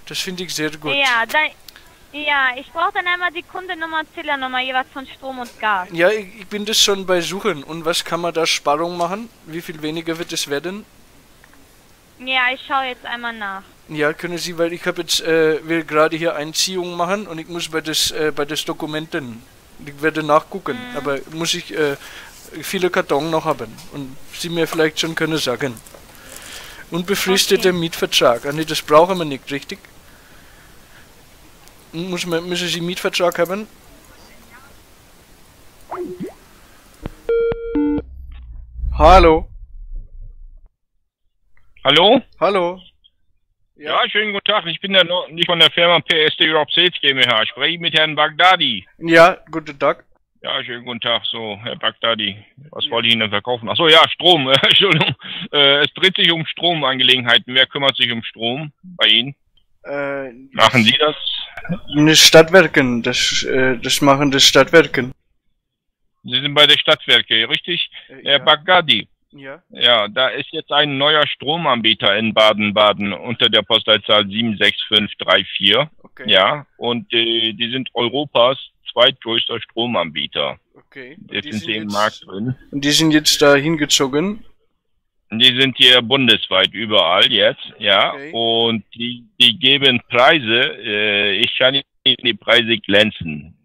Das finde ich sehr gut. Ja, dann... Ja, ich brauche dann einmal die Kundennummer und Zählernummer jeweils von Strom und Gas. Ja, ich bin das schon bei Suchen. Und was kann man da Sparung machen? Wie viel weniger wird es werden? Ja, ich schaue jetzt einmal nach. Ja, können Sie, weil ich habe jetzt, will gerade hier Einziehung machen und ich muss bei das Dokumenten, ich werde nachgucken, aber muss ich viele Kartons noch haben und Sie mir vielleicht schon können sagen. Unbefristeter Mietvertrag. Ah, nee, das brauchen wir nicht, richtig? Müssen Sie Mietvertrag haben? Hallo. Hallo? Hallo. Ja, schönen guten Tag. Ich bin der nicht von der Firma PSD Europe Sales GmbH. Ich spreche mit Herrn Bagdadi. Ja, guten Tag. Ja, schönen guten Tag. So, Herr Bagdadi, was wollte ich Ihnen verkaufen? Achso, ja, Strom. Entschuldigung. Es dreht sich um Stromangelegenheiten. Wer kümmert sich um Strom bei Ihnen? Machen Sie das? Das Stadtwerken, das machen das Stadtwerken. Sie sind bei der Stadtwerke, richtig? Herr Bagdadi. Ja. Ja, da ist jetzt ein neuer Stromanbieter in Baden-Baden unter der Postleitzahl 76534. Okay. Ja, und die sind Europas zweitgrößter Stromanbieter. Okay. Jetzt sind sie im Markt drin. Und die sind jetzt da hingezogen? Die sind hier bundesweit überall jetzt, ja. Okay. Und die geben Preise, ich kann Ihnen die Preise glänzen.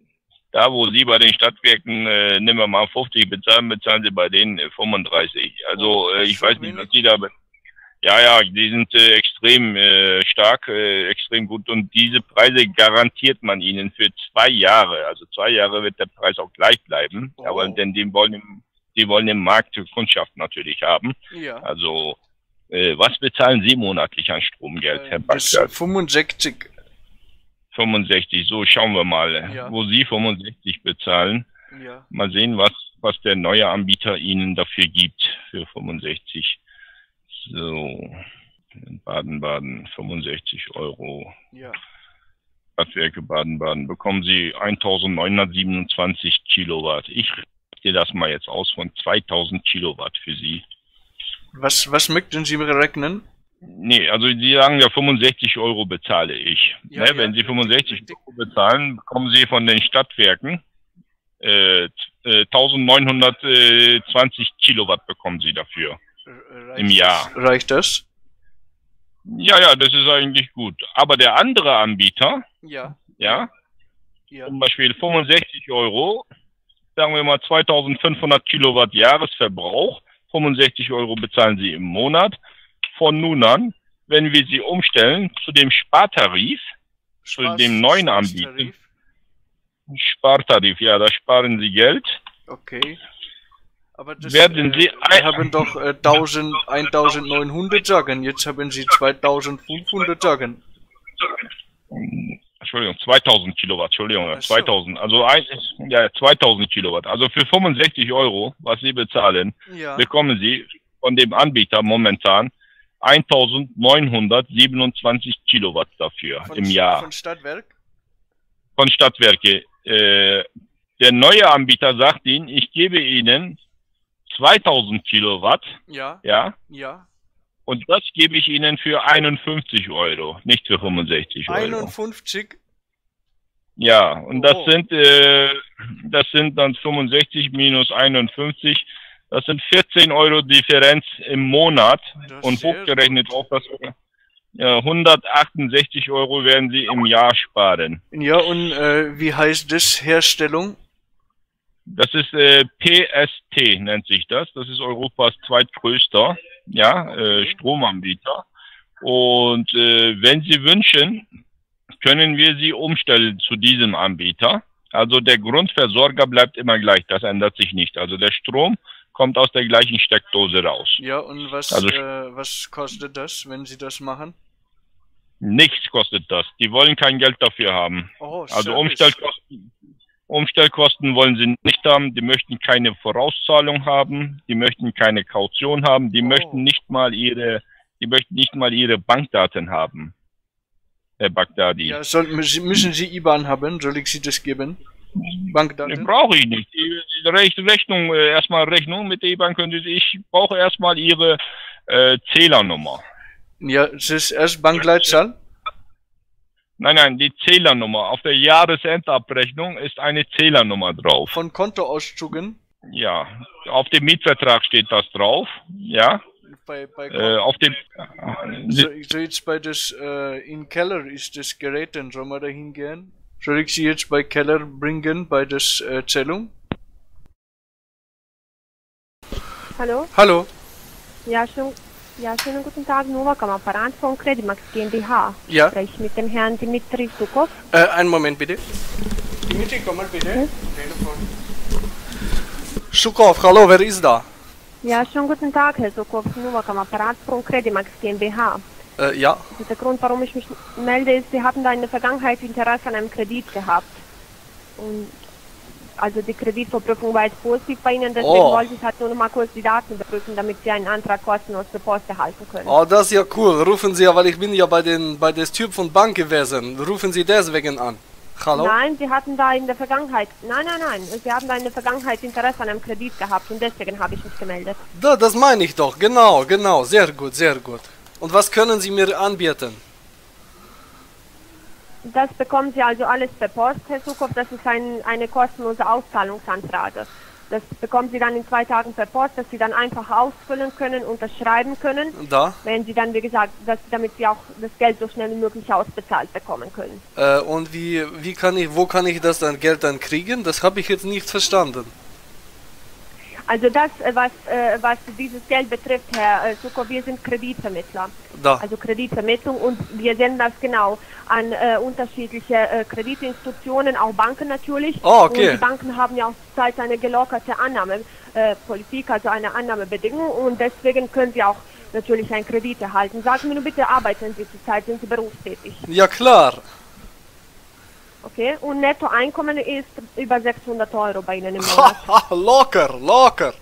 Da, wo Sie bei den Stadtwerken, nehmen wir mal 50 bezahlen, bezahlen Sie bei denen 35. Also ich weiß nicht, was Sie da... Ja, die sind extrem stark, extrem gut. Und diese Preise garantiert man ihnen für 2 Jahre. Also 2 Jahre wird der Preis auch gleich bleiben. Oh. Aber denn die wollen den Markt für Kundschaft natürlich haben. Ja. Also was bezahlen Sie monatlich an Stromgeld, Herr Backstein? 65. 65, so schauen wir mal, ja, wo Sie 65 bezahlen. Ja. Mal sehen, was der neue Anbieter Ihnen dafür gibt, für 65. So, in Baden-Baden 65 €. Ja. Stadtwerke Baden-Baden bekommen Sie 1927 Kilowatt. Ich richte das mal jetzt aus von 2000 Kilowatt für Sie. Was möchten Sie berechnen? Nee, also Sie sagen ja 65 € bezahle ich. Ja, ne, ja. Wenn Sie 65 € bezahlen, bekommen Sie von den Stadtwerken 1920 Kilowatt bekommen Sie dafür. Im Jahr. Reicht das? Ja, das ist eigentlich gut. Aber der andere Anbieter, ja. Zum Beispiel 65 €, sagen wir mal 2500 Kilowatt Jahresverbrauch, 65 € bezahlen Sie im Monat. Von nun an, wenn wir Sie umstellen zu dem Spartarif, zu dem neuen Anbieter. Spartarif, ja, da sparen Sie Geld. Okay. Aber das, Sie haben doch 1900 Sagen, jetzt haben Sie 2500 Sagen. Entschuldigung, 2000 Kilowatt, Entschuldigung, ach so. 2000, also 2000 Kilowatt. Also für 65 €, was Sie bezahlen, ja, bekommen Sie von dem Anbieter momentan 1927 Kilowatt dafür im Jahr. Von Stadtwerk? Von Stadtwerke. Der neue Anbieter sagt Ihnen, ich gebe Ihnen 2000 Kilowatt, ja, und das gebe ich Ihnen für 51 €, nicht für 65 €. 51? Ja, und das sind dann 65 minus 51, das sind 14 € Differenz im Monat, und hochgerechnet auf das 168 € werden Sie im Jahr sparen. Ja, und wie heißt das, Herstellung? Das ist PST, nennt sich das. Das ist Europas zweitgrößter Stromanbieter. Und wenn Sie wünschen, können wir Sie umstellen zu diesem Anbieter. Also der Grundversorger bleibt immer gleich, das ändert sich nicht. Also der Strom kommt aus der gleichen Steckdose raus. Ja, und was kostet das, wenn Sie das machen? Nichts kostet das. Die wollen kein Geld dafür haben. Oh, also Umstellkosten wollen sie nicht haben, die möchten keine Vorauszahlung haben, die möchten keine Kaution haben, die möchten nicht mal ihre Bankdaten haben, Herr Bagdadi. Ja, müssen Sie IBAN haben, soll ich Sie das geben? Bankdaten? Brauche ich nicht. Rechnung, erstmal Rechnung mit der IBAN können Sie, ich brauche erstmal Ihre Zählernummer. Ja, es ist erst Bankleitzahl? Nein, die Zählernummer. Auf der Jahresendabrechnung ist eine Zählernummer drauf. Von Kontoauszügen? Ja, auf dem Mietvertrag steht das drauf, ja. Auf dem... So jetzt bei das, in Keller ist das Gerät, dann soll man da hingehen? Soll ich Sie jetzt bei Keller bringen, bei das Zählung? Hallo? Hallo? Ja, schon. Ja, schönen guten Tag, Novak am Apparat von Credimax GmbH. Ja. Spreche mit dem Herrn Dimitri Sukov. Einen Moment bitte. Dimitri, komm mal bitte. Okay. Telefon. Sukov, hallo, wer ist da? Ja, schönen guten Tag, Herr Sukov, Novak am Apparat von Credimax GmbH. Ja. Der Grund, warum ich mich melde, ist, Sie haben da in der Vergangenheit Interesse an einem Kredit gehabt. Und also die Kreditverprüfung war jetzt positiv bei Ihnen, deswegen wollte ich halt nur noch mal kurz die Daten überprüfen, damit Sie einen Antrag kostenlos zur Post erhalten können. Oh, das ist ja cool. Rufen Sie ja, weil ich bin ja bei des Typ von Bank gewesen. Rufen Sie deswegen an. Hallo? Nein, Sie hatten da in der Vergangenheit, nein, Sie haben da in der Vergangenheit Interesse an einem Kredit gehabt und deswegen habe ich mich gemeldet. Da, das meine ich doch, genau, sehr gut. Und was können Sie mir anbieten? Das bekommen Sie also alles per Post, Herr Sukov. Das ist eine kostenlose Auszahlungsanfrage. Das bekommen Sie dann in 2 Tagen per Post, dass Sie dann einfach ausfüllen können, unterschreiben können. Da. Wenn Sie dann, wie gesagt, damit Sie auch das Geld so schnell wie möglich ausbezahlt bekommen können. Und wo kann ich das dann Geld dann kriegen? Das habe ich jetzt nicht verstanden. Also das, was dieses Geld betrifft, Herr Suko, wir sind Kreditvermittler. Da. Also Kreditvermittlung, und wir senden das genau an unterschiedliche Kreditinstitutionen, auch Banken natürlich. Oh, okay. Und die Banken haben ja auch zurzeit eine gelockerte Annahmepolitik, also eine Annahmebedingung, und deswegen können sie auch natürlich einen Kredit erhalten. Sagen Sie mir bitte, arbeiten Sie zurzeit, sind Sie berufstätig? Ja, klar. Okay, und Nettoeinkommen ist über 600 Euro bei Ihnen im Monat. Locker, locker.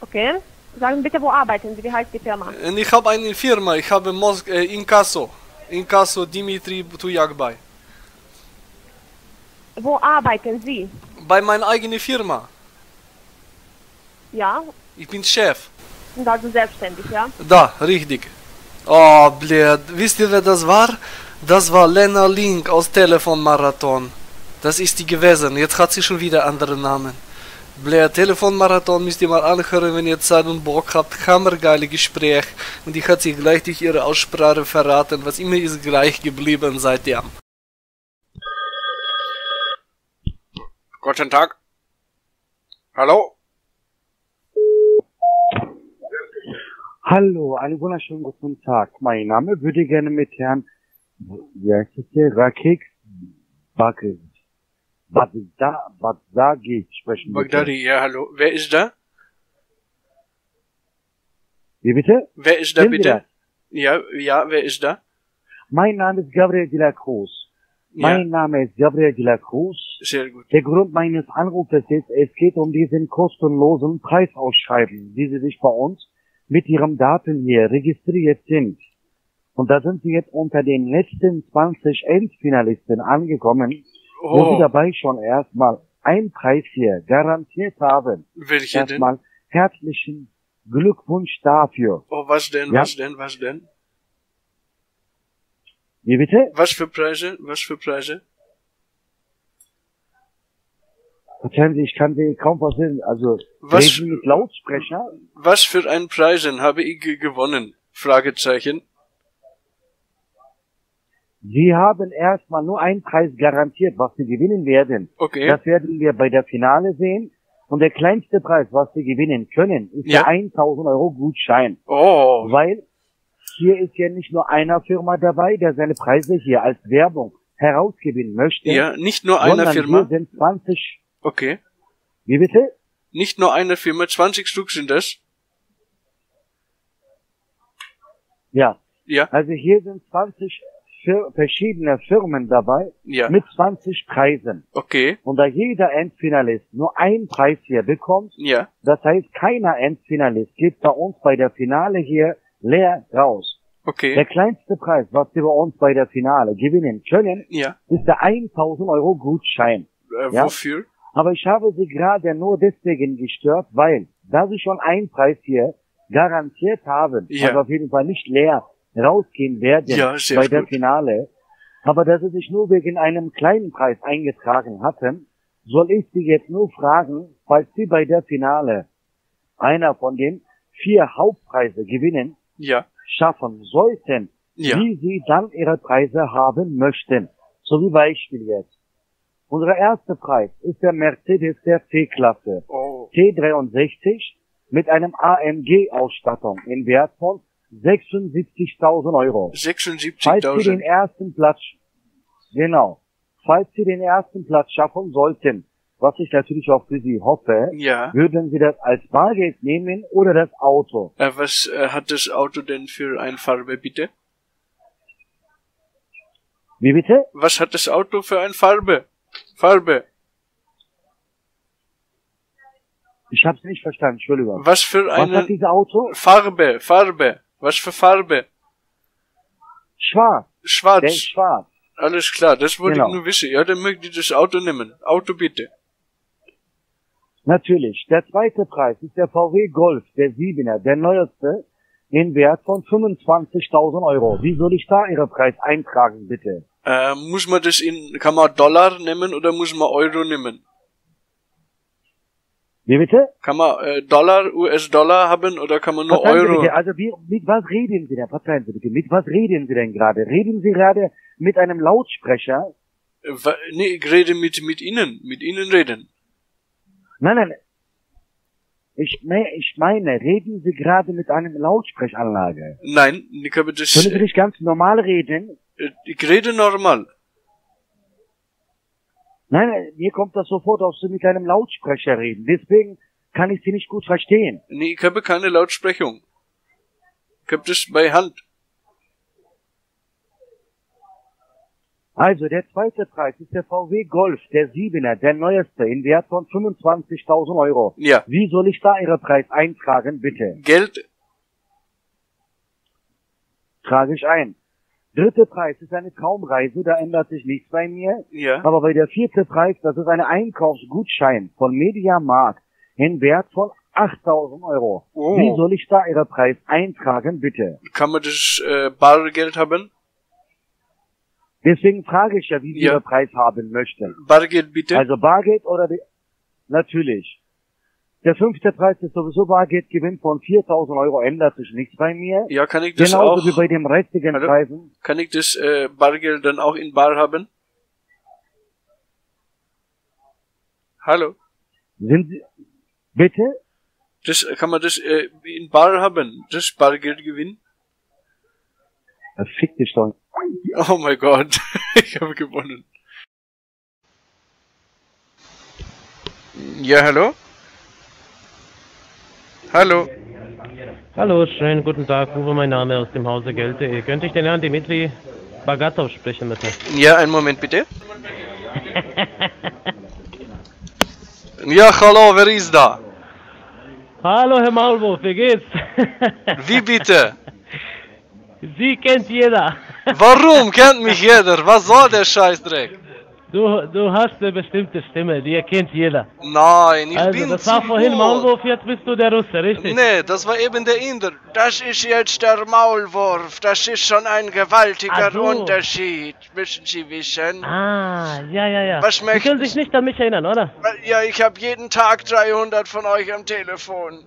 Okay, sagen Sie bitte, wo arbeiten Sie? Wie heißt die Firma? Ich habe eine Firma, ich habe Inkasso. Inkasso Dimitri Tujagbay. Wo arbeiten Sie? Bei meiner eigenen Firma. Ja? Ich bin Chef. Und also selbstständig, ja? Da, richtig. Oh, blöd. Wisst ihr, wer das war? Das war Lena Link aus Telefonmarathon. Das ist die gewesen. Jetzt hat sie schon wieder andere Namen. Blair, Telefonmarathon müsst ihr mal anhören, wenn ihr Zeit und Bock habt. Hammergeile Gespräch. Und ich hat sie gleich durch ihre Aussprache verraten. Was immer ist gleich geblieben seitdem. Guten Tag. Hallo? Hallo, einen wunderschönen guten Tag. Mein Name würde gerne mit Herrn... Ja, ich heißt der Rakik Bagdadi sprechen. Bagdadi, ja, hallo. Wer ist da? Wie bitte? Wer ist da, sind bitte? Ja, wer ist da? Mein Name ist Gabriel de la Cruz. Ja. Mein Name ist Gabriel de la Cruz. Sehr gut. Der Grund meines Anrufes ist, es geht um diesen kostenlosen Preisausschreiben, die Sie sich bei uns mit Ihren Daten hier registriert sind. Und da sind Sie jetzt unter den letzten 20 Endfinalisten angekommen, oh, wo Sie dabei schon erstmal einen Preis hier garantiert haben. Welche denn? Erstmal herzlichen Glückwunsch dafür. Oh, was denn, ja? was denn? Wie bitte? Was für Preise? Verzeihen Sie, ich kann Sie kaum verstehen. Also, was mit Lautsprecher? Was für einen Preisen habe ich gewonnen? Fragezeichen. Sie haben erstmal nur einen Preis garantiert, was Sie gewinnen werden. Okay. Das werden wir bei der Finale sehen. Und der kleinste Preis, was Sie gewinnen können, ist ja der 1.000 Euro Gutschein. Oh. Weil hier ist ja nicht nur einer Firma dabei, der seine Preise hier als Werbung herausgewinnen möchte. Ja, nicht nur einer Firma. Hier sind 20. Okay. Wie bitte? Nicht nur eine Firma, 20 Stück sind das. Ja. Ja. Also hier sind 20 verschiedene Firmen dabei, ja, mit 20 Preisen. Okay. Und da jeder Endfinalist nur einen Preis hier bekommt, ja, das heißt, keiner Endfinalist geht bei uns bei der Finale hier leer raus. Okay. Der kleinste Preis, was Sie bei uns bei der Finale gewinnen können, ja, ist der 1.000 Euro Gutschein. Ja? Wofür? Aber ich habe Sie gerade nur deswegen gestört, weil, da Sie schon einen Preis hier garantiert haben, ja, also auf jeden Fall nicht leer rausgehen werden, ja, bei der gut Finale, aber dass Sie sich nur wegen einem kleinen Preis eingetragen hatten, soll ich Sie jetzt nur fragen, falls Sie bei der Finale einer von den 4 Hauptpreise gewinnen, ja, schaffen sollten, ja, wie Sie dann Ihre Preise haben möchten. So wie Beispiel jetzt. Unser erster Preis ist der Mercedes der C-Klasse, oh, T63 mit einem AMG-Ausstattung in Wert von 76.000 Euro. 76.000. Falls Sie den ersten Platz, genau, falls Sie den ersten Platz schaffen sollten, was ich natürlich auch für Sie hoffe, ja, würden Sie das als Bargeld nehmen oder das Auto? Was hat das Auto denn für eine Farbe, bitte? Wie bitte? Was hat das Auto für eine Farbe? Ich hab's nicht verstanden, Entschuldigung. Was für eine... Was hat dieses Auto? Farbe. Was für Farbe? Schwarz. Der ist schwarz. Alles klar, das wollte ich nur wissen. Ja, dann möchte ich das Auto nehmen. Auto bitte. Natürlich. Der zweite Preis ist der VW Golf, der 7er, der neueste, in Wert von 25.000 Euro. Wie soll ich da Ihre Preis eintragen, bitte? Muss man das in, kann man Dollar nehmen oder muss man Euro nehmen? Wie bitte? Kann man Dollar, US-Dollar haben oder kann man nur Euro? Sie bitte, also wie, mit was reden Sie denn? Verzeihen Sie bitte, mit was reden Sie denn gerade? Reden Sie gerade mit einem Lautsprecher? Nee, ich rede mit Ihnen reden. Nein, nein. Ich meine, reden Sie gerade mit einem Lautsprechanlage? Nein, ich habe das... Können Sie nicht ganz normal reden? Ich rede normal. Nein, mir kommt das sofort, dass Sie mit einem Lautsprecher reden. Deswegen kann ich Sie nicht gut verstehen. Nee, ich habe keine Lautsprechung. Ich habe das bei Hand. Also, der zweite Preis ist der VW Golf, der 7er, der neueste, in Wert von 25.000 Euro. Ja. Wie soll ich da Ihren Preis eintragen, bitte? Geld. Trage ich ein. Dritter Preis ist eine Traumreise, da ändert sich nichts bei mir. Ja. Aber bei der vierte Preis, das ist ein Einkaufsgutschein von Mediamarkt in Wert von 8.000 Euro. Oh. Wie soll ich da Ihren Preis eintragen, bitte? Kann man das Bargeld haben? Deswegen frage ich ja, wie Sie Ihren Preis haben möchten. Bargeld bitte? Also Bargeld oder... Natürlich. Der fünfte Preis ist sowieso Bargeldgewinn von 4.000 Euro, ändert sich nichts bei mir. Ja, kann ich das genauso auch... Genauso wie bei den restlichen Preisen. Kann ich das Bargeld dann auch in Bar haben? Hallo? Sind Sie... Bitte? Das, kann man das in Bar haben, das Bargeldgewinn? Das fick dich doch. Oh mein Gott, ich habe gewonnen. Ja, hallo? Hallo. Hallo, schönen guten Tag. Uwe, mein Name aus dem Hause Geld.de. Könnte ich den Herrn Dimitri Bagatov sprechen, bitte? Ja, einen Moment, bitte. Ja, hallo, wer ist da? Hallo, Herr Maulwurf, wie geht's? Wie bitte? Sie kennt jeder. Warum kennt mich jeder? Was soll der Scheißdreck? Du hast eine bestimmte Stimme, die erkennt jeder. Nein, ich bin das war vorhin Maulwurf, jetzt bist du der Russe, richtig? Nee, das war eben der Inder. Das ist jetzt der Maulwurf, das ist schon ein gewaltiger Unterschied, müssen Sie wissen. Ah, ja, ja, ja. Was Sie können sich nicht an mich erinnern, oder? Ja, ich habe jeden Tag 300 von euch am Telefon.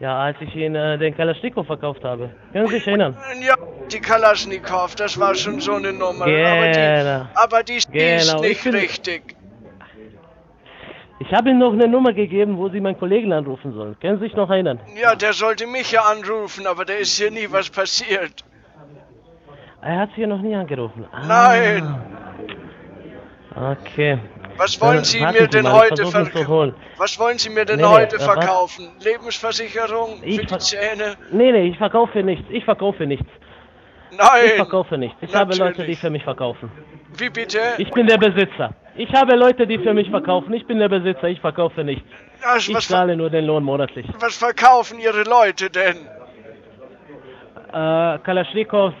Ja, als ich Ihnen den Kalaschnikow verkauft habe. Können Sie sich erinnern? Ja, die Kalaschnikow, das war schon so eine Nummer. Genau. Aber die ist nicht richtig. Ich habe Ihnen noch eine Nummer gegeben, wo Sie meinen Kollegen anrufen sollen. Können Sie sich noch erinnern? Ja, der sollte mich ja anrufen, aber da ist hier nie was passiert. Er hat Sie noch nie angerufen? Ah. Nein. Okay. Was wollen Sie mir denn heute verkaufen? Lebensversicherung für die Zähne? Nee, ich verkaufe nichts. Ich verkaufe nichts. Nein. Ich verkaufe nichts. Ich habe Leute, die für mich verkaufen. Wie bitte? Ich bin der Besitzer. Ich habe Leute, die für mich verkaufen. Ich bin der Besitzer. Ich verkaufe nichts. Ich zahle nur den Lohn monatlich. Was verkaufen Ihre Leute denn? Kalaschnikows,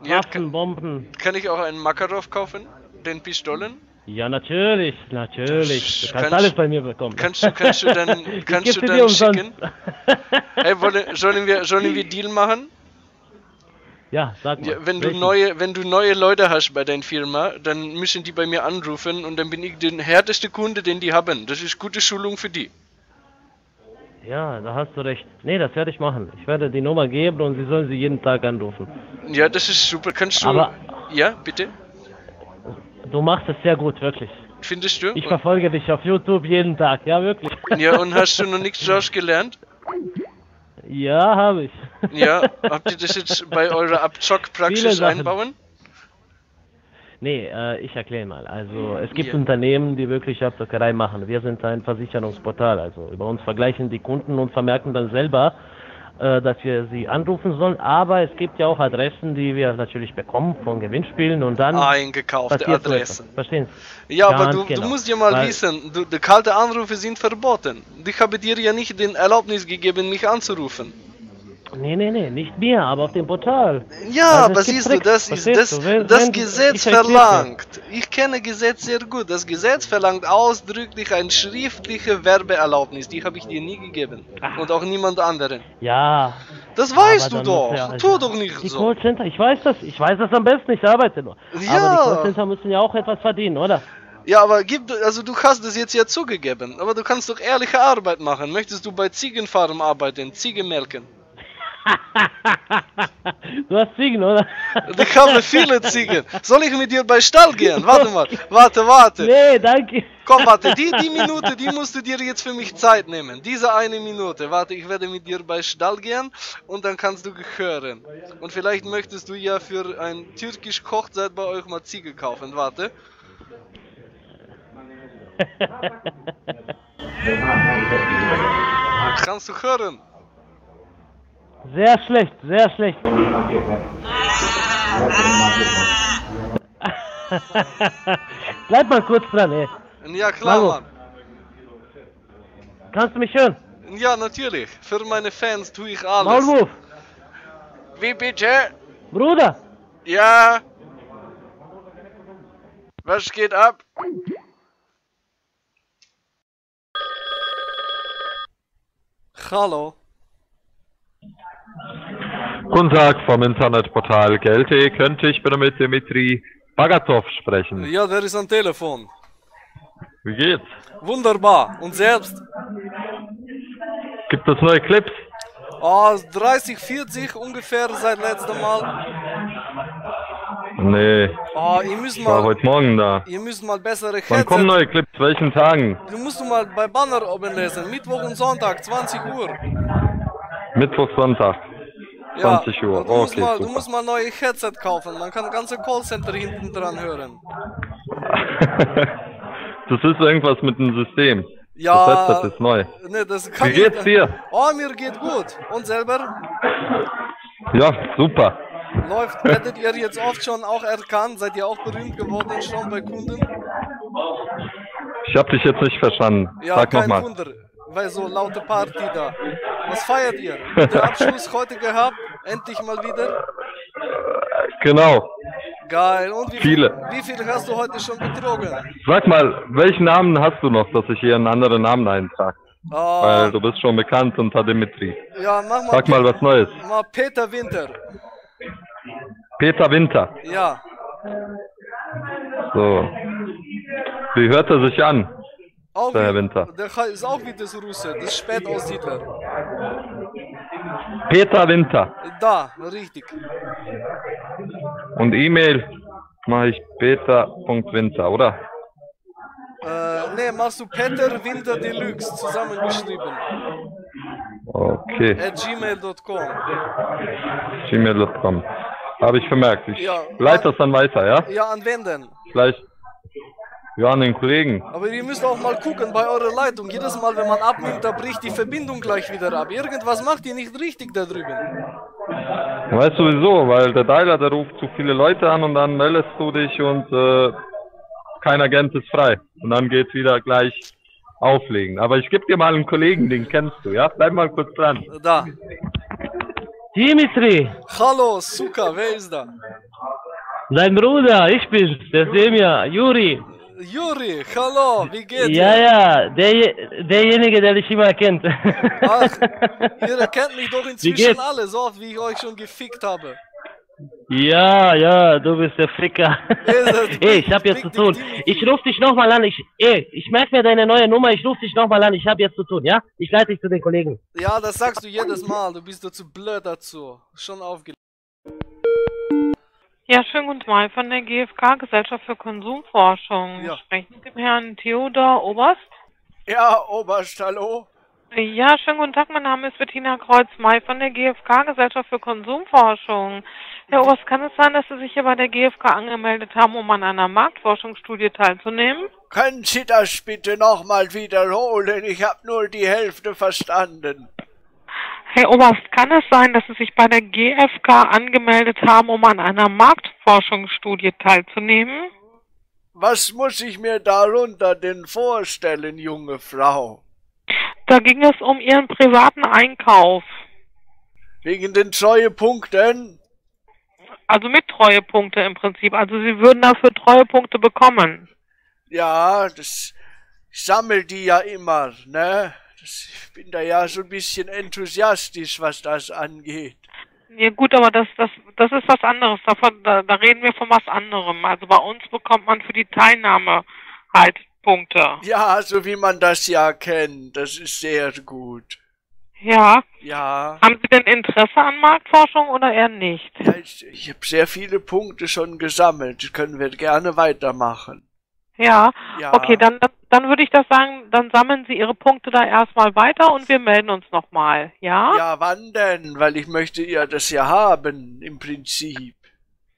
Waffen, Bomben. Kann ich auch einen Makarov kaufen? Den Pistolen? Ja, natürlich, natürlich. Du kannst alles bei mir bekommen. Kannst du dann schicken? Hey, sollen wir Deal machen? Ja, sag mal. Ja, wenn du neue Leute hast bei deiner Firma, dann müssen die bei mir anrufen und dann bin ich der härteste Kunde, den die haben. Das ist gute Schulung für die. Ja, da hast du recht. Nee, das werde ich machen. Ich werde die Nummer geben und sie sollen sie jeden Tag anrufen. Ja, das ist super. Kannst du... Aber ja, bitte? Du machst es sehr gut, wirklich. Findest du? Ich verfolge dich auf YouTube jeden Tag, ja, wirklich. Ja, und hast du noch nichts draus gelernt? Ja, habe ich. Ja, habt ihr das jetzt bei eurer Abzockpraxis einbauen? Nee, ich erkläre mal. Also, es gibt Unternehmen, die wirklich Abzockerei machen. Wir sind ein Versicherungsportal, also über uns vergleichen die Kunden und vermerken dann selber, dass wir sie anrufen sollen, aber es gibt ja auch Adressen, die wir natürlich bekommen von Gewinnspielen und dann... Eingekaufte Adressen. Verstehen Sie? Ja, aber du musst ja mal wissen, die kalten Anrufe sind verboten. Ich habe dir ja nicht den Erlaubnis gegeben, mich anzurufen. Nee, nicht mir, aber auf dem Portal. Ja, aber siehst du, das Gesetz verlangt. Ich kenne Gesetz sehr gut. Das Gesetz verlangt ausdrücklich eine schriftliche Werbeerlaubnis. Die habe ich dir nie gegeben. Ach. Und auch niemand anderen. Ja. Das weißt du doch. Ja, also tu doch nicht die so. Callcenter, ich weiß das am besten, ich arbeite nur. Ja. Aber die Callcenter müssen ja auch etwas verdienen, oder? Ja, aber also du hast das jetzt ja zugegeben, aber du kannst doch ehrliche Arbeit machen. Möchtest du bei Ziegenfarm arbeiten, Ziege melken? Du hast Ziegen, oder? Ich habe viele Ziegen. Soll ich mit dir bei Stall gehen? Warte mal, warte. Nee, danke. Komm, warte, die Minute, die musst du dir jetzt für mich Zeit nehmen. Diese eine Minute. Warte, ich werde mit dir bei Stall gehen und dann kannst du hören. Und vielleicht möchtest du ja für ein türkisch Kochzeit bei euch mal Ziege kaufen. Warte. Kannst du hören? Sehr schlecht, sehr schlecht. Bleib mal kurz dran, ey. Ja, klar, Mann. Kannst du mich hören? Ja, natürlich. Für meine Fans tue ich alles. Maulwurf. Wie bitte? Bruder. Ja. Was geht ab? Hallo. Guten Tag vom Internetportal Gelte. Könnte ich bitte mit Dimitri Bagatov sprechen? Ja, der ist am Telefon. Wie geht's? Wunderbar. Und selbst? Gibt es neue Clips? Oh, 30, 40 ungefähr seit letztem Mal. Nee. Oh, ihr müsst mal, ich war heute Morgen da. Ihr müsst mal bessere Headset. Wann kommen neue Clips? Welchen Tagen? Du musst mal bei Banner oben lesen. Mittwoch und Sonntag, 20 Uhr. Mittwoch, Sonntag. 20 Uhr. Du, okay, du musst mal neue Headset kaufen, man kann ganze Callcenter hinten dran hören. Das ist irgendwas mit dem System. Ja, das Headset ist neu. Nee, das kann. Wie geht's dir? Oh, mir geht gut. Und selber? Ja, super. Läuft. Hättet ihr jetzt oft schon auch erkannt? Seid ihr auch berühmt geworden schon bei Kunden? Ich hab dich jetzt nicht verstanden. Ja, sag nochmal. Kein Wunder, weil so laute Party da. Was feiert ihr? Den Abschluss heute gehabt? Endlich mal wieder? Genau. Geil. Und wie viel hast du heute schon betrogen? Sag mal, welchen Namen hast du noch, dass ich hier einen anderen Namen eintrage? Ah. Weil du bist schon bekannt unter Dimitri. Ja, mach mal. Sag mal was Neues. Mal Peter Winter. Peter Winter? Ja. So. Wie hört er sich an? Auch der Herr Winter. Der ist auch wie das Russe, das Spätaussiedler. Peter Winter. Da, richtig. Und E-Mail mache ich peter.winter, oder? Ne, machst du Peter Winter Deluxe zusammengeschrieben. Okay. @gmail.com. Gmail.com. Habe ich vermerkt. Ich leite das dann weiter, ja? Ja, an wen denn? Vielleicht. Ja, an den Kollegen. Aber ihr müsst auch mal gucken bei eurer Leitung. Jedes Mal, wenn man abnimmt, da bricht die Verbindung gleich wieder ab. Irgendwas macht ihr nicht richtig da drüben. Weißt du wieso? Weil der Dialer, der ruft zu viele Leute an und dann meldest du dich und kein Agent ist frei. Und dann geht's wieder gleich auflegen. Aber ich gebe dir mal einen Kollegen, den kennst du, ja? Bleib mal kurz dran. Da. Dimitri. Hallo, Suka, wer ist da? Dein Bruder, ich bin's, der Semir, Juri. Juri, hallo, wie geht's? Ja, ja, derjenige, der dich immer kennt. Ach, ihr erkennt mich doch inzwischen alle, so oft wie ich euch schon gefickt habe. Ja, ja, du bist der Ficker. Ey, ich hab jetzt zu tun. Ich ruf dich nochmal an, ich merk mir deine neue Nummer, ich ruf dich nochmal an, ich hab jetzt zu tun, ja? Ich leite dich zu den Kollegen. Ja, das sagst du jedes Mal, du bist doch zu blöd dazu. Schon aufgelegt. Ja, schönen guten Tag von der GfK, Gesellschaft für Konsumforschung. Ja. Sprechen Sie mit Herrn Theodor Oberst? Ja, Oberst, hallo. Ja, schönen guten Tag, mein Name ist Bettina Kreuz-May von der GfK, Gesellschaft für Konsumforschung. Herr Oberst, kann es sein, dass Sie sich hier bei der GfK angemeldet haben, um an einer Marktforschungsstudie teilzunehmen? Können Sie das bitte nochmal wiederholen? Ich habe nur die Hälfte verstanden. Herr Oberst, kann es sein, dass Sie sich bei der GfK angemeldet haben, um an einer Marktforschungsstudie teilzunehmen? Was muss ich mir darunter denn vorstellen, junge Frau? Da ging es um Ihren privaten Einkauf. Wegen den Treuepunkten? Also mit Treuepunkte im Prinzip. Also Sie würden dafür Treuepunkte bekommen. Ja, das, ich sammle die ja immer, ne? Ich bin da ja so ein bisschen enthusiastisch, was das angeht. Ja gut, aber das ist was anderes. Da reden wir von was anderem. Also bei uns bekommt man für die Teilnahme, Zeitpunkte. Ja, so wie man das ja kennt. Das ist sehr gut. Ja. Ja. Haben Sie denn Interesse an Marktforschung oder eher nicht? Ja, ich habe sehr viele Punkte schon gesammelt. Das können wir gerne weitermachen. Ja. Ja. Okay, dann würde ich das sagen, dann sammeln Sie Ihre Punkte da erstmal weiter und wir melden uns nochmal. Ja? Ja, wann denn? Weil ich möchte ja das ja haben, im Prinzip.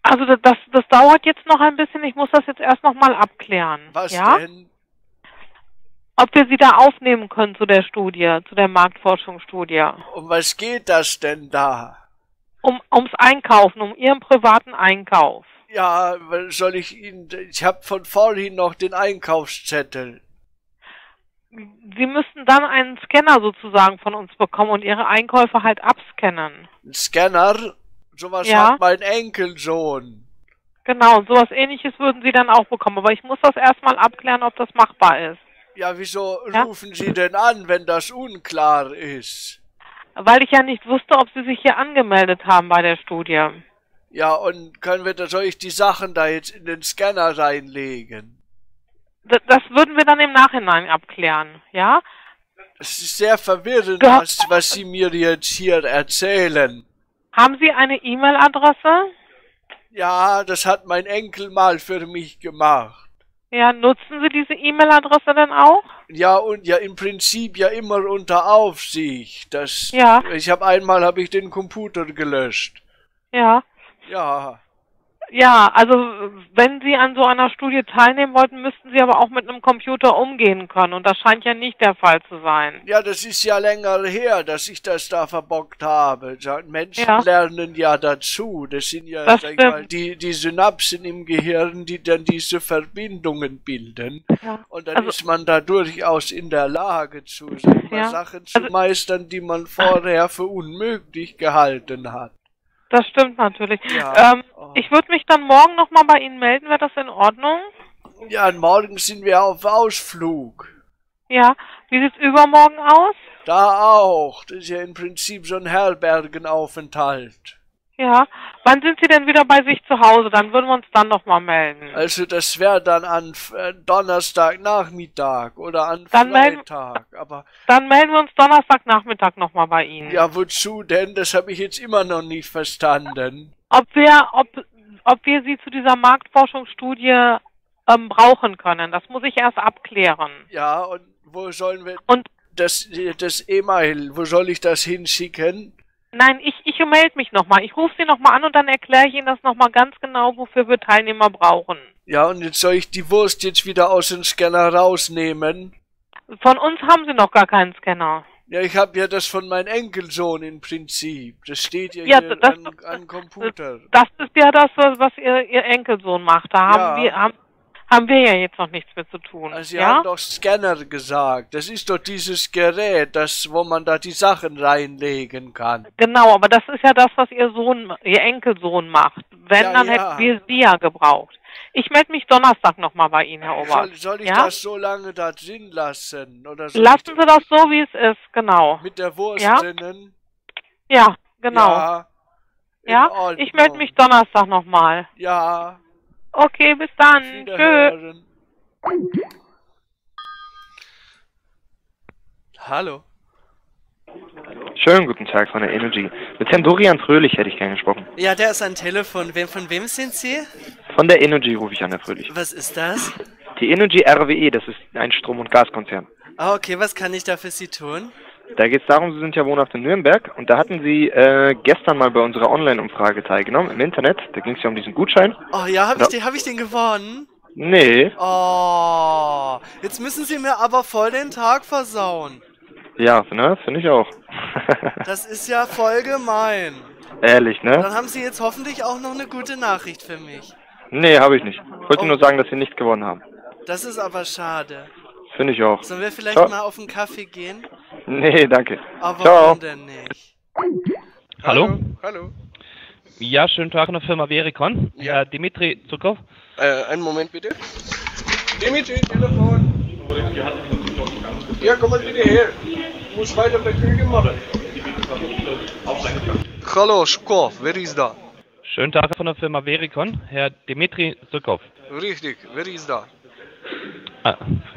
Also das dauert jetzt noch ein bisschen. Ich muss das jetzt erst nochmal abklären. Was denn? Ob wir Sie da aufnehmen können zu der Studie, zu der Marktforschungsstudie. Um was geht das denn da? Ums Einkaufen, um Ihren privaten Einkauf. Ja, soll ich Ihnen... Ich habe von vorhin noch den Einkaufszettel. Sie müssten dann einen Scanner sozusagen von uns bekommen und Ihre Einkäufe halt abscannen. Ein Scanner? Sowas hat mein Enkelsohn. Genau, sowas Ähnliches würden Sie dann auch bekommen. Aber ich muss das erstmal abklären, ob das machbar ist. Ja, wieso rufen Sie denn an, wenn das unklar ist? Weil ich ja nicht wusste, ob Sie sich hier angemeldet haben bei der Studie. Ja, und soll ich die Sachen da jetzt in den Scanner reinlegen? Das würden wir dann im Nachhinein abklären, ja? Es ist sehr verwirrend, was Sie mir jetzt hier erzählen. Haben Sie eine E-Mail-Adresse? Ja, das hat mein Enkel mal für mich gemacht. Ja, nutzen Sie diese E-Mail-Adresse dann auch? Ja, und ja, im Prinzip ja immer unter Aufsicht. Einmal habe ich den Computer gelöscht. Ja. Ja. Ja, also wenn Sie an so einer Studie teilnehmen wollten, müssten Sie aber auch mit einem Computer umgehen können. Und das scheint ja nicht der Fall zu sein. Ja, das ist ja länger her, dass ich das da verbockt habe. Menschen lernen ja dazu. Das sind ja die Synapsen im Gehirn, die dann diese Verbindungen bilden. Ja. Und dann ist man da durchaus in der Lage zu Sachen zu meistern, die man vorher für unmöglich gehalten hat. Das stimmt natürlich. Ja. Ich würde mich dann morgen nochmal bei Ihnen melden. Wäre das in Ordnung? Ja, morgen sind wir auf Ausflug. Ja, wie sieht's übermorgen aus? Da auch. Das ist ja im Prinzip so ein Herbergenaufenthalt. Ja, wann sind Sie denn wieder bei sich zu Hause? Dann würden wir uns dann nochmal melden. Also das wäre dann an Donnerstagnachmittag oder an Freitag. Dann melden wir uns Donnerstagnachmittag nochmal bei Ihnen. Ja, wozu denn? Das habe ich jetzt immer noch nicht verstanden. Ob wir Sie zu dieser Marktforschungsstudie brauchen können, das muss ich erst abklären. Ja, und wo sollen wir das E-Mail, wo soll ich das hinschicken? Nein, ich melde mich nochmal. Ich rufe Sie nochmal an und dann erkläre ich Ihnen das nochmal ganz genau, wofür wir Teilnehmer brauchen. Ja, und jetzt soll ich die Wurst jetzt wieder aus dem Scanner rausnehmen? Von uns haben Sie noch gar keinen Scanner. Ja, ich habe ja das von meinem Enkelsohn im Prinzip. Das steht ja, hier an Computer. Das ist ja das, was Ihr Enkelsohn macht. Da haben wir ja jetzt noch nichts mehr zu tun. Also Sie haben doch Scanner gesagt. Das ist doch dieses Gerät, wo man da die Sachen reinlegen kann. Genau, aber das ist ja das, was Ihr Enkelsohn macht. Wenn, dann hätten wir Sie ja gebraucht. Ich melde mich Donnerstag nochmal bei Ihnen, Herr Ober. Soll ich das so lange da drin lassen? Oder lassen Sie das so, wie es ist, genau. Mit der Wurst drinnen? Ja, genau. Ja, ich melde mich Donnerstag nochmal. Ja. Okay, bis dann. Tschö. Hallo. Schönen guten Tag von der Energy. Mit Herrn Dorian Fröhlich hätte ich gerne gesprochen. Ja, der ist am Telefon. Von wem sind Sie? Von der Energy rufe ich an, Herr Fröhlich. Was ist das? Die Energy RWE, das ist ein Strom- und Gaskonzern. Ah, okay, was kann ich da für Sie tun? Da geht es darum, Sie sind ja wohnhaft in Nürnberg und da hatten Sie gestern mal bei unserer Online-Umfrage teilgenommen, im Internet. Da ging es ja um diesen Gutschein. Oh ja, hab ich den gewonnen? Nee. Oh, jetzt müssen Sie mir aber voll den Tag versauen. Ja, ne, finde ich auch. Das ist ja voll gemein. Ehrlich, ne? Dann haben Sie jetzt hoffentlich auch noch eine gute Nachricht für mich. Nee, habe ich nicht. Ich wollte nur sagen, dass Sie nicht gewonnen haben. Das ist aber schade. Finde ich auch. Sollen wir vielleicht mal auf einen Kaffee gehen? Nee, danke. Aber warum denn nicht? Hallo? Hallo. Ja, schönen Tag in der Firma Vericon. Ja. Dimitri Zukov. Einen Moment bitte. Dimitri, Telefon. Ja, komm mal bitte her. Ich muss weiter bei Küche machen. Hallo, Zukov, wer ist da? Schönen Tag von der Firma Vericon, Herr Dimitri Zukov. Richtig, wer ist da?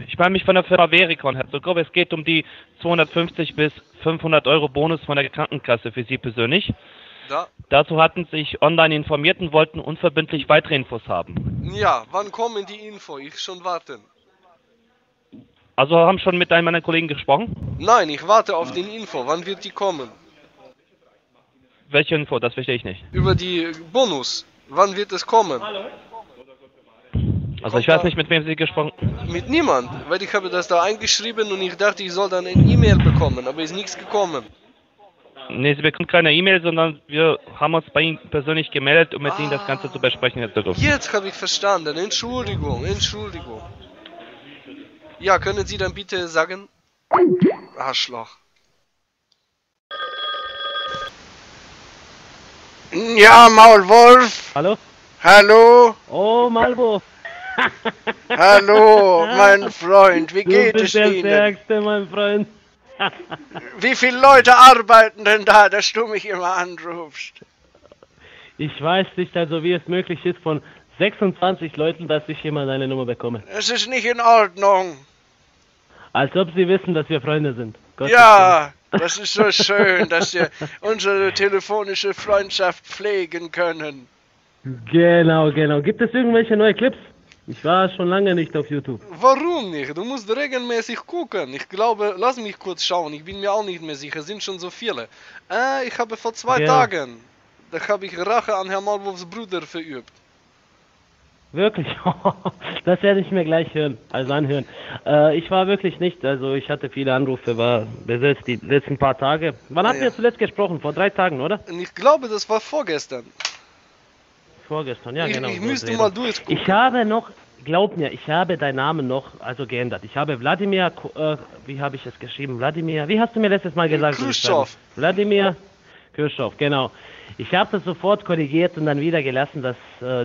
Ich meine mich von der Firma Vericon, Herr Zucker. Es geht um die 250 bis 500 Euro Bonus von der Krankenkasse für Sie persönlich. Ja. Dazu hatten Sie sich online informiert und wollten unverbindlich weitere Infos haben. Ja, wann kommen die Info? Ich schon warten. Also haben schon mit einem meiner Kollegen gesprochen? Nein, ich warte auf den Info. Wann wird die kommen? Welche Info? Das verstehe ich nicht. Über die Bonus. Wann wird es kommen? Hallo? Also ich weiß nicht, mit wem Sie gesprochen haben. Mit niemand, weil ich habe das da eingeschrieben und ich dachte, ich soll dann eine E-Mail bekommen, aber ist nichts gekommen. Nee, Sie bekommen keine E-Mail, sondern wir haben uns bei Ihnen persönlich gemeldet, um mit Ihnen das Ganze zu besprechen, Herr Zucker. Jetzt habe ich verstanden. Entschuldigung, Entschuldigung. Ja, können Sie dann bitte sagen... Arschloch. Ja, Maulwurf. Hallo? Hallo? Oh, Maulwurf. Hallo, mein Freund, wie geht es Ihnen? Du bist der Stärkste, mein Freund. Wie viele Leute arbeiten denn da, dass du mich immer anrufst? Ich weiß nicht, also wie es möglich ist, von 26 Leuten, dass ich immer deine Nummer bekomme. Es ist nicht in Ordnung. Als ob sie wissen, dass wir Freunde sind. Gott ja, das ist so schön, dass wir unsere telefonische Freundschaft pflegen können. Genau, genau. Gibt es irgendwelche neuen Clips? Ich war schon lange nicht auf YouTube. Warum nicht? Du musst regelmäßig gucken. Ich glaube, lass mich kurz schauen. Ich bin mir auch nicht mehr sicher. Es sind schon so viele. Ich habe vor zwei Tagen, da habe ich Rache an Herrn Maulwurfs Bruder verübt. Wirklich? Das werde ich mir gleich hören, also anhören. Ich war wirklich nicht, also ich hatte viele Anrufe, war besetzt die letzten paar Tage. Wann hatten wir zuletzt gesprochen? Vor 3 Tagen, oder? Ich glaube, das war vorgestern. Vorgestern, ja, genau. Ich müsste mal durchgucken. Ich habe noch, glaub mir, ich habe deinen Namen noch geändert. Ich habe Wladimir, wie habe ich es geschrieben? Wladimir, wie hast du mir letztes Mal gesagt? Khrushchev. Wladimir Khrushchev, genau. Ich habe das sofort korrigiert und dann wieder gelassen, dass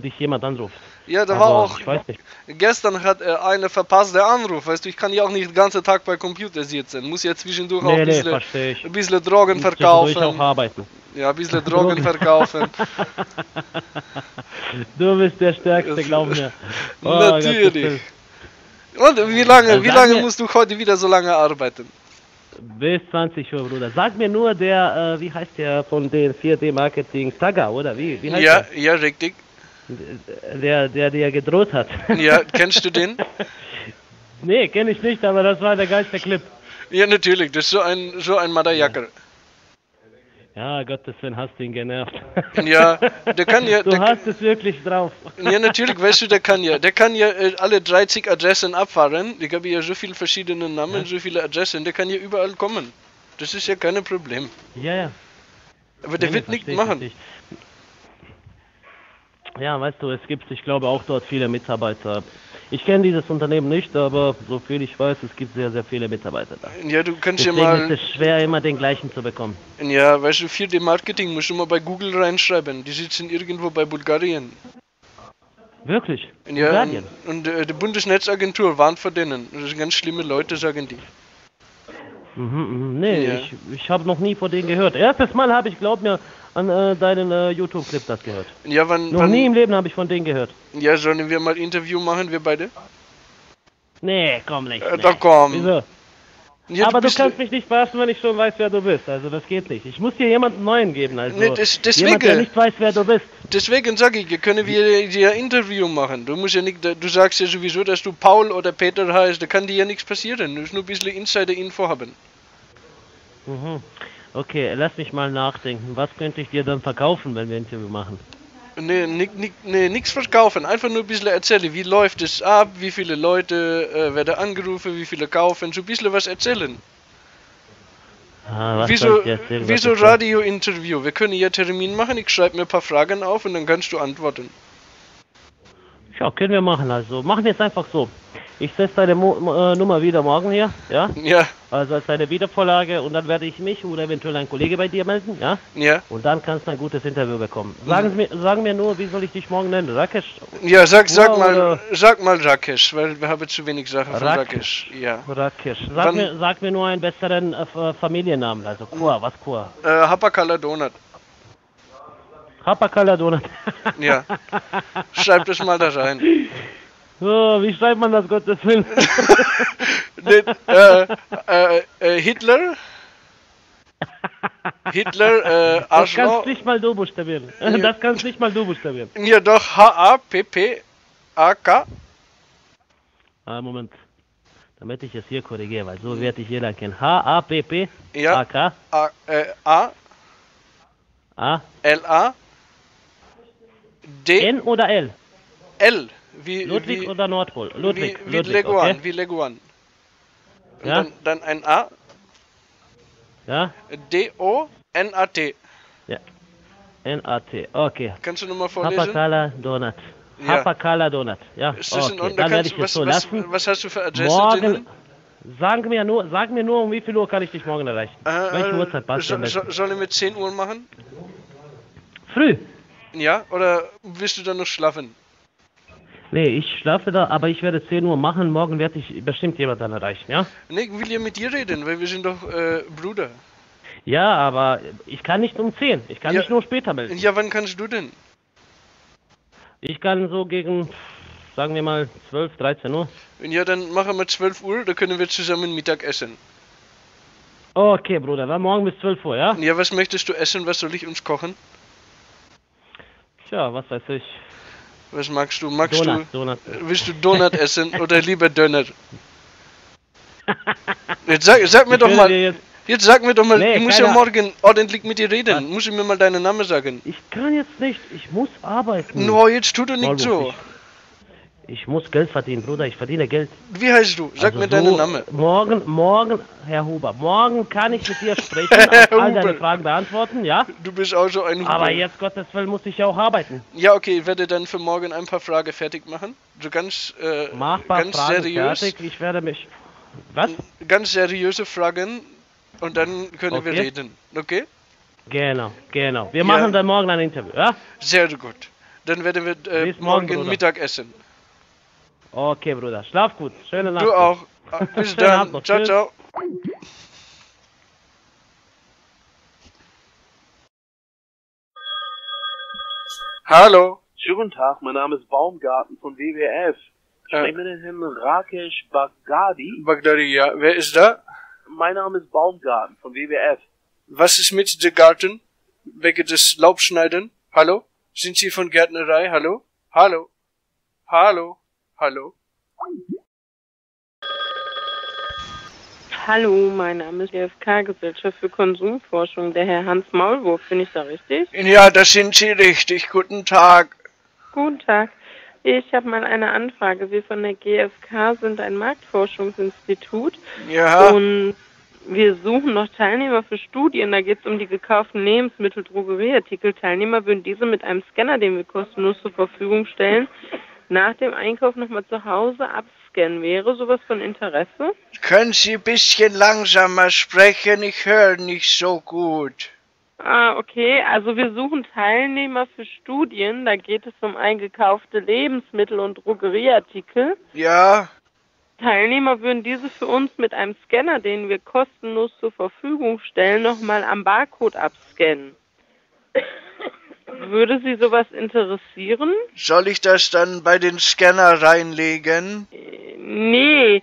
dich jemand anruft. Ja, da also, war auch. Ich weiß nicht. Gestern hat einer verpasst den Anruf. Weißt du, ich kann ja auch nicht den ganzen Tag bei Computer sitzen. Muss ja zwischendurch auch ein bisschen Drogen verkaufen. Ich auch arbeiten. Ja, ein bisschen Drogen verkaufen. Du bist der Stärkste, glaub mir. Oh, natürlich. Gott, und wie lange musst du heute wieder so lange arbeiten? Bis 20 Uhr, Bruder. Sag mir nur der, wie heißt der von den 5D Marketing? Saga, oder? Wie heißt der? Ja, richtig. Der dir gedroht hat. Ja, kennst du den? Nee, kenne ich nicht, aber das war der geilste Clip. Ja, natürlich, das ist so ein Madajacker. Ja. Ja, Gottes Willen, hast du ihn genervt. Ja, der kann ja... Du hast es wirklich drauf. Ja, natürlich, weißt du, der kann ja alle 30 Adressen abfahren. Ich habe ja so viele verschiedene Namen, so viele Adressen, der kann ja überall kommen. Das ist ja kein Problem. Ja, ja. Aber der wird nichts machen. Nicht. Ja, weißt du, es gibt, ich glaube, auch dort viele Mitarbeiter. Ich kenne dieses Unternehmen nicht, aber so viel ich weiß, es gibt sehr, sehr viele Mitarbeiter da. Ja, du kannst ja mal... Deswegen ist es schwer, immer den gleichen zu bekommen. Ja, weißt du, 4D Marketing musst du mal bei Google reinschreiben. Die sitzen irgendwo bei Bulgarien. Wirklich? Ja, Bulgarien? Und die Bundesnetzagentur warnt vor denen. Das sind ganz schlimme Leute, sagen die. Mhm, nee, ja. Ich habe noch nie von denen gehört. Erstes Mal habe ich, glaub mir, an deinen YouTube-Clip das gehört. Ja, nie im Leben habe ich von denen gehört. Ja, sollen wir mal ein Interview machen, wir beide? Nee, komm nicht. Nee. Doch komm. Wieso? Ja, aber du kannst mich nicht verarschen, wenn ich schon weiß, wer du bist. Also das geht nicht. Ich muss dir jemanden Neuen geben. Also nee, deswegen, jemand, der nicht weiß, wer du bist. Deswegen sage ich, können wir dir ein Interview machen. Du musst ja nicht, du sagst ja sowieso, dass du Paul oder Peter heißt. Da kann dir ja nichts passieren. Du musst nur ein bisschen Insider-Info haben. Mhm. Okay, lass mich mal nachdenken. Was könnte ich dir dann verkaufen, wenn wir ein Interview machen? Nee, nichts verkaufen. Einfach nur ein bisschen erzählen. Wie läuft es ab? Wie viele Leute werden angerufen? Wie viele kaufen? So ein bisschen was erzählen. Ah, was soll ich dir erzählen? Wieso Radio-Interview? Wir können ja Termin machen. Ich schreibe mir ein paar Fragen auf und dann kannst du antworten. Ja, können wir machen. Also machen wir es einfach so. Ich setze deine Nummer wieder morgen hier, ja? Ja. Also als eine Wiedervorlage und dann werde ich mich oder eventuell ein Kollege bei dir melden, ja? Ja. Und dann kannst du ein gutes Interview bekommen. Sagen mir nur, wie soll ich dich morgen nennen? Rakesh? Ja, sag mal Rakesh, weil wir haben zu wenig Sachen von Rakesh. Ja. Rakesh. Sag mir nur einen besseren Familiennamen, also Kur, was Kur? Hapakala Donut. Hapakala Donut. Ja. Schreib das mal da rein. Oh, wie schreibt man das, Gottes Willen? Hitler? Hitler, Arschloch. Das kannst nicht mal du buchstabieren. Ja. Das kannst nicht mal du buchstabieren. Ja doch, H-A-P-P-A-K. Ah, Moment. Damit ich es hier korrigiere, weil so werde ich jeder kennen. H-A-P-P-A-K. Ja. A. A. L-A. D. N oder L? L. Wie, Ludwig wie, oder Nordpol? Ludwig. Wie Leguan, okay. Wie Leguan. Ja? Dann ein A. Ja? D-O-N-A-T. Ja. N-A-T, okay. Kannst du nochmal vorlesen? Hapakala Donut. Ja. Hapakala Donut, ja. Ist das okay. Dann werde ich es so lassen. Was hast du für Adresse? Morgen. Sag mir nur, um wie viel Uhr kann ich dich morgen erreichen? Welche Uhrzeit passt denn? Sollen wir mit 10 Uhr machen? Früh. Ja, oder willst du dann noch schlafen? Nee, ich schlafe da, aber ich werde 10 Uhr machen. Morgen werde ich bestimmt jemand dann erreichen, ja? Nee, ich will ja mit dir reden, weil wir sind doch Bruder. Ja, aber ich kann nicht um 10. Ich kann mich nur später melden. Ja, wann kannst du denn? Ich kann so gegen, sagen wir mal, 12, 13 Uhr. Ja, dann machen wir 12 Uhr, da können wir zusammen Mittag essen. Okay, Bruder, dann morgen bis 12 Uhr, ja? Ja, was möchtest du essen? Was soll ich uns kochen? Tja, was weiß ich. Was magst du? Donut. Willst du Donut essen oder lieber Döner? Jetzt sag mir doch mal, nee, ich muss ja morgen ordentlich mit dir reden. Nein. Muss ich mir mal deinen Namen sagen? Ich kann jetzt nicht, ich muss arbeiten. No, jetzt tu doch nicht so. Ich muss Geld verdienen, Bruder, ich verdiene Geld. Wie heißt du? Sag also mir deinen Namen. Morgen, Herr Huber, morgen kann ich mit dir sprechen, all deine Fragen beantworten, ja? Du bist auch so ein Huber. Aber jetzt, Gottes Willen, muss ich ja auch arbeiten. Ja, okay, ich werde dann für morgen ein paar Fragen fertig machen. So ganz, ganz Fragen seriös. Fertig. Ich werde mich... Was? Ganz seriöse Fragen und dann können wir reden, okay? Genau. Wir machen dann morgen ein Interview, ja? Sehr gut. Dann werden wir morgen Mittag essen. Okay, Bruder. Schlaf gut. Schöne Nacht. Du auch. Bis dann. Ciao, ciao. Hallo. Schönen guten Tag. Mein Name ist Baumgarten von WWF. Sprechen wir den Herrn Rakesh Baghdadi? Baghdadi, ja. Wer ist da? Mein Name ist Baumgarten von WWF. Was ist mit dem Garten? Wegen des Laubschneiden? Hallo? Sind Sie von Gärtnerei? Hallo? Hallo? Hallo? Hallo? Hallo, mein Name ist GfK, Gesellschaft für Konsumforschung. Der Herr Hans Maulwurf, bin ich da richtig? Ja, das sind Sie richtig. Guten Tag. Guten Tag. Ich habe mal eine Anfrage. Wir von der GfK sind ein Marktforschungsinstitut. Ja. Und wir suchen noch Teilnehmer für Studien. Da geht es um die gekauften Lebensmittel, Drogerieartikel. Teilnehmer würden diese mit einem Scanner, den wir kostenlos zur Verfügung stellen, nach dem Einkauf nochmal zu Hause abscannen. Wäre sowas von Interesse? Können Sie ein bisschen langsamer sprechen? Ich höre nicht so gut. Ah, okay. Also wir suchen Teilnehmer für Studien. Da geht es um eingekaufte Lebensmittel und Drogerieartikel. Ja. Teilnehmer würden diese für uns mit einem Scanner, den wir kostenlos zur Verfügung stellen, nochmal am Barcode abscannen. Würde Sie sowas interessieren? Soll ich das dann bei den Scanner reinlegen? Nee,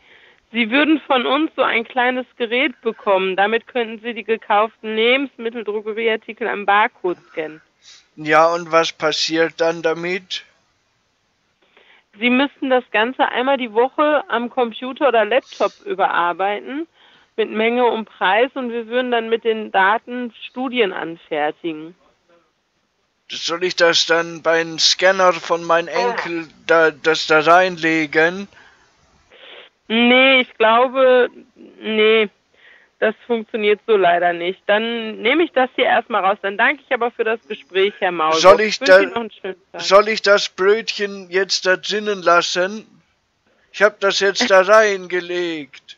Sie würden von uns so ein kleines Gerät bekommen. Damit könnten Sie die gekauften Lebensmittel, Drogerieartikel am Barcode scannen. Ja, und was passiert dann damit? Sie müssten das Ganze einmal die Woche am Computer oder Laptop überarbeiten, mit Menge und Preis, und wir würden dann mit den Daten Studien anfertigen. Soll ich das dann beim Scanner von meinem Enkel da reinlegen? Nee, ich glaube, nee, das funktioniert so leider nicht. Dann nehme ich das hier erstmal raus. Dann danke ich aber für das Gespräch, Herr Maul. Soll ich das Brötchen jetzt da drinnen lassen? Ich habe das jetzt da reingelegt.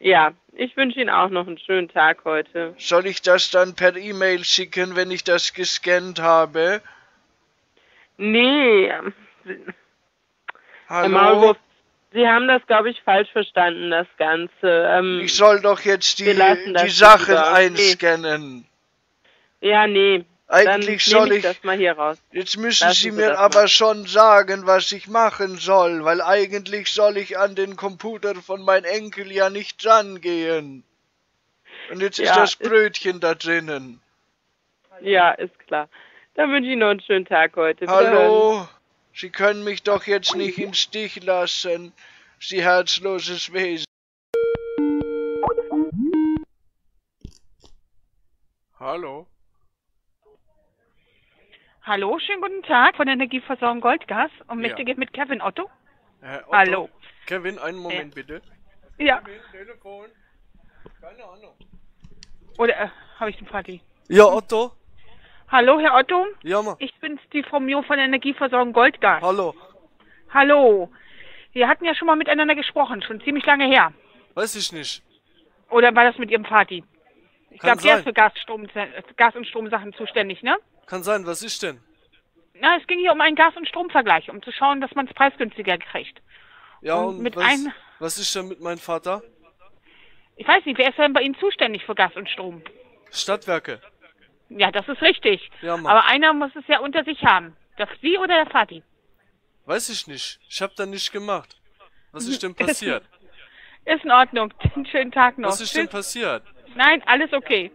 Ja. Ich wünsche Ihnen auch noch einen schönen Tag heute. Soll ich das dann per E-Mail schicken, wenn ich das gescannt habe? Nee. Hallo? Herr Maulwurf, Sie haben das, glaube ich, falsch verstanden, das Ganze. Ich soll doch jetzt die Sachen einscannen. Nee. Ja, nee. Eigentlich soll ich das mal hier raus. Jetzt müssen Sie mir aber schon sagen, was ich machen soll, weil eigentlich soll ich an den Computer von meinem Enkel ja nicht rangehen. Und jetzt ist das Brötchen da drinnen. Ja, ist klar. Dann wünsche ich Ihnen noch einen schönen Tag heute. Hallo, Sie können mich doch jetzt nicht im Stich lassen, Sie herzloses Wesen. Hallo. Hallo, schönen guten Tag von Energieversorgung Goldgas und möchte mit Kevin Otto. Otto. Hallo. Kevin, einen Moment bitte. Ja. Kevin, Telefon. Keine Ahnung. Oder habe ich den Party? Ja, Otto. Hallo, Herr Otto. Ja, Mann. Ich bin's, die Frau Mio von Energieversorgung Goldgas. Hallo. Hallo. Wir hatten ja schon mal miteinander gesprochen, schon ziemlich lange her. Weiß ich nicht. Oder war das mit Ihrem Party? Ich glaube, der ist für Gas- und Stromsachen zuständig, ne? Kann sein, was ist denn? Na, es ging hier um einen Gas- und Stromvergleich, um zu schauen, dass man es preisgünstiger kriegt. Ja, und mit was ist denn mit meinem Vater? Ich weiß nicht, wer ist denn bei Ihnen zuständig für Gas und Strom? Stadtwerke. Ja, das ist richtig. Ja, Mann. Aber einer muss es ja unter sich haben. Das Sie oder der Vati? Weiß ich nicht. Ich habe da nicht gemacht. Was ist denn passiert? Ist in Ordnung. Einen schönen Tag noch. Was ist denn passiert? Nein, alles okay.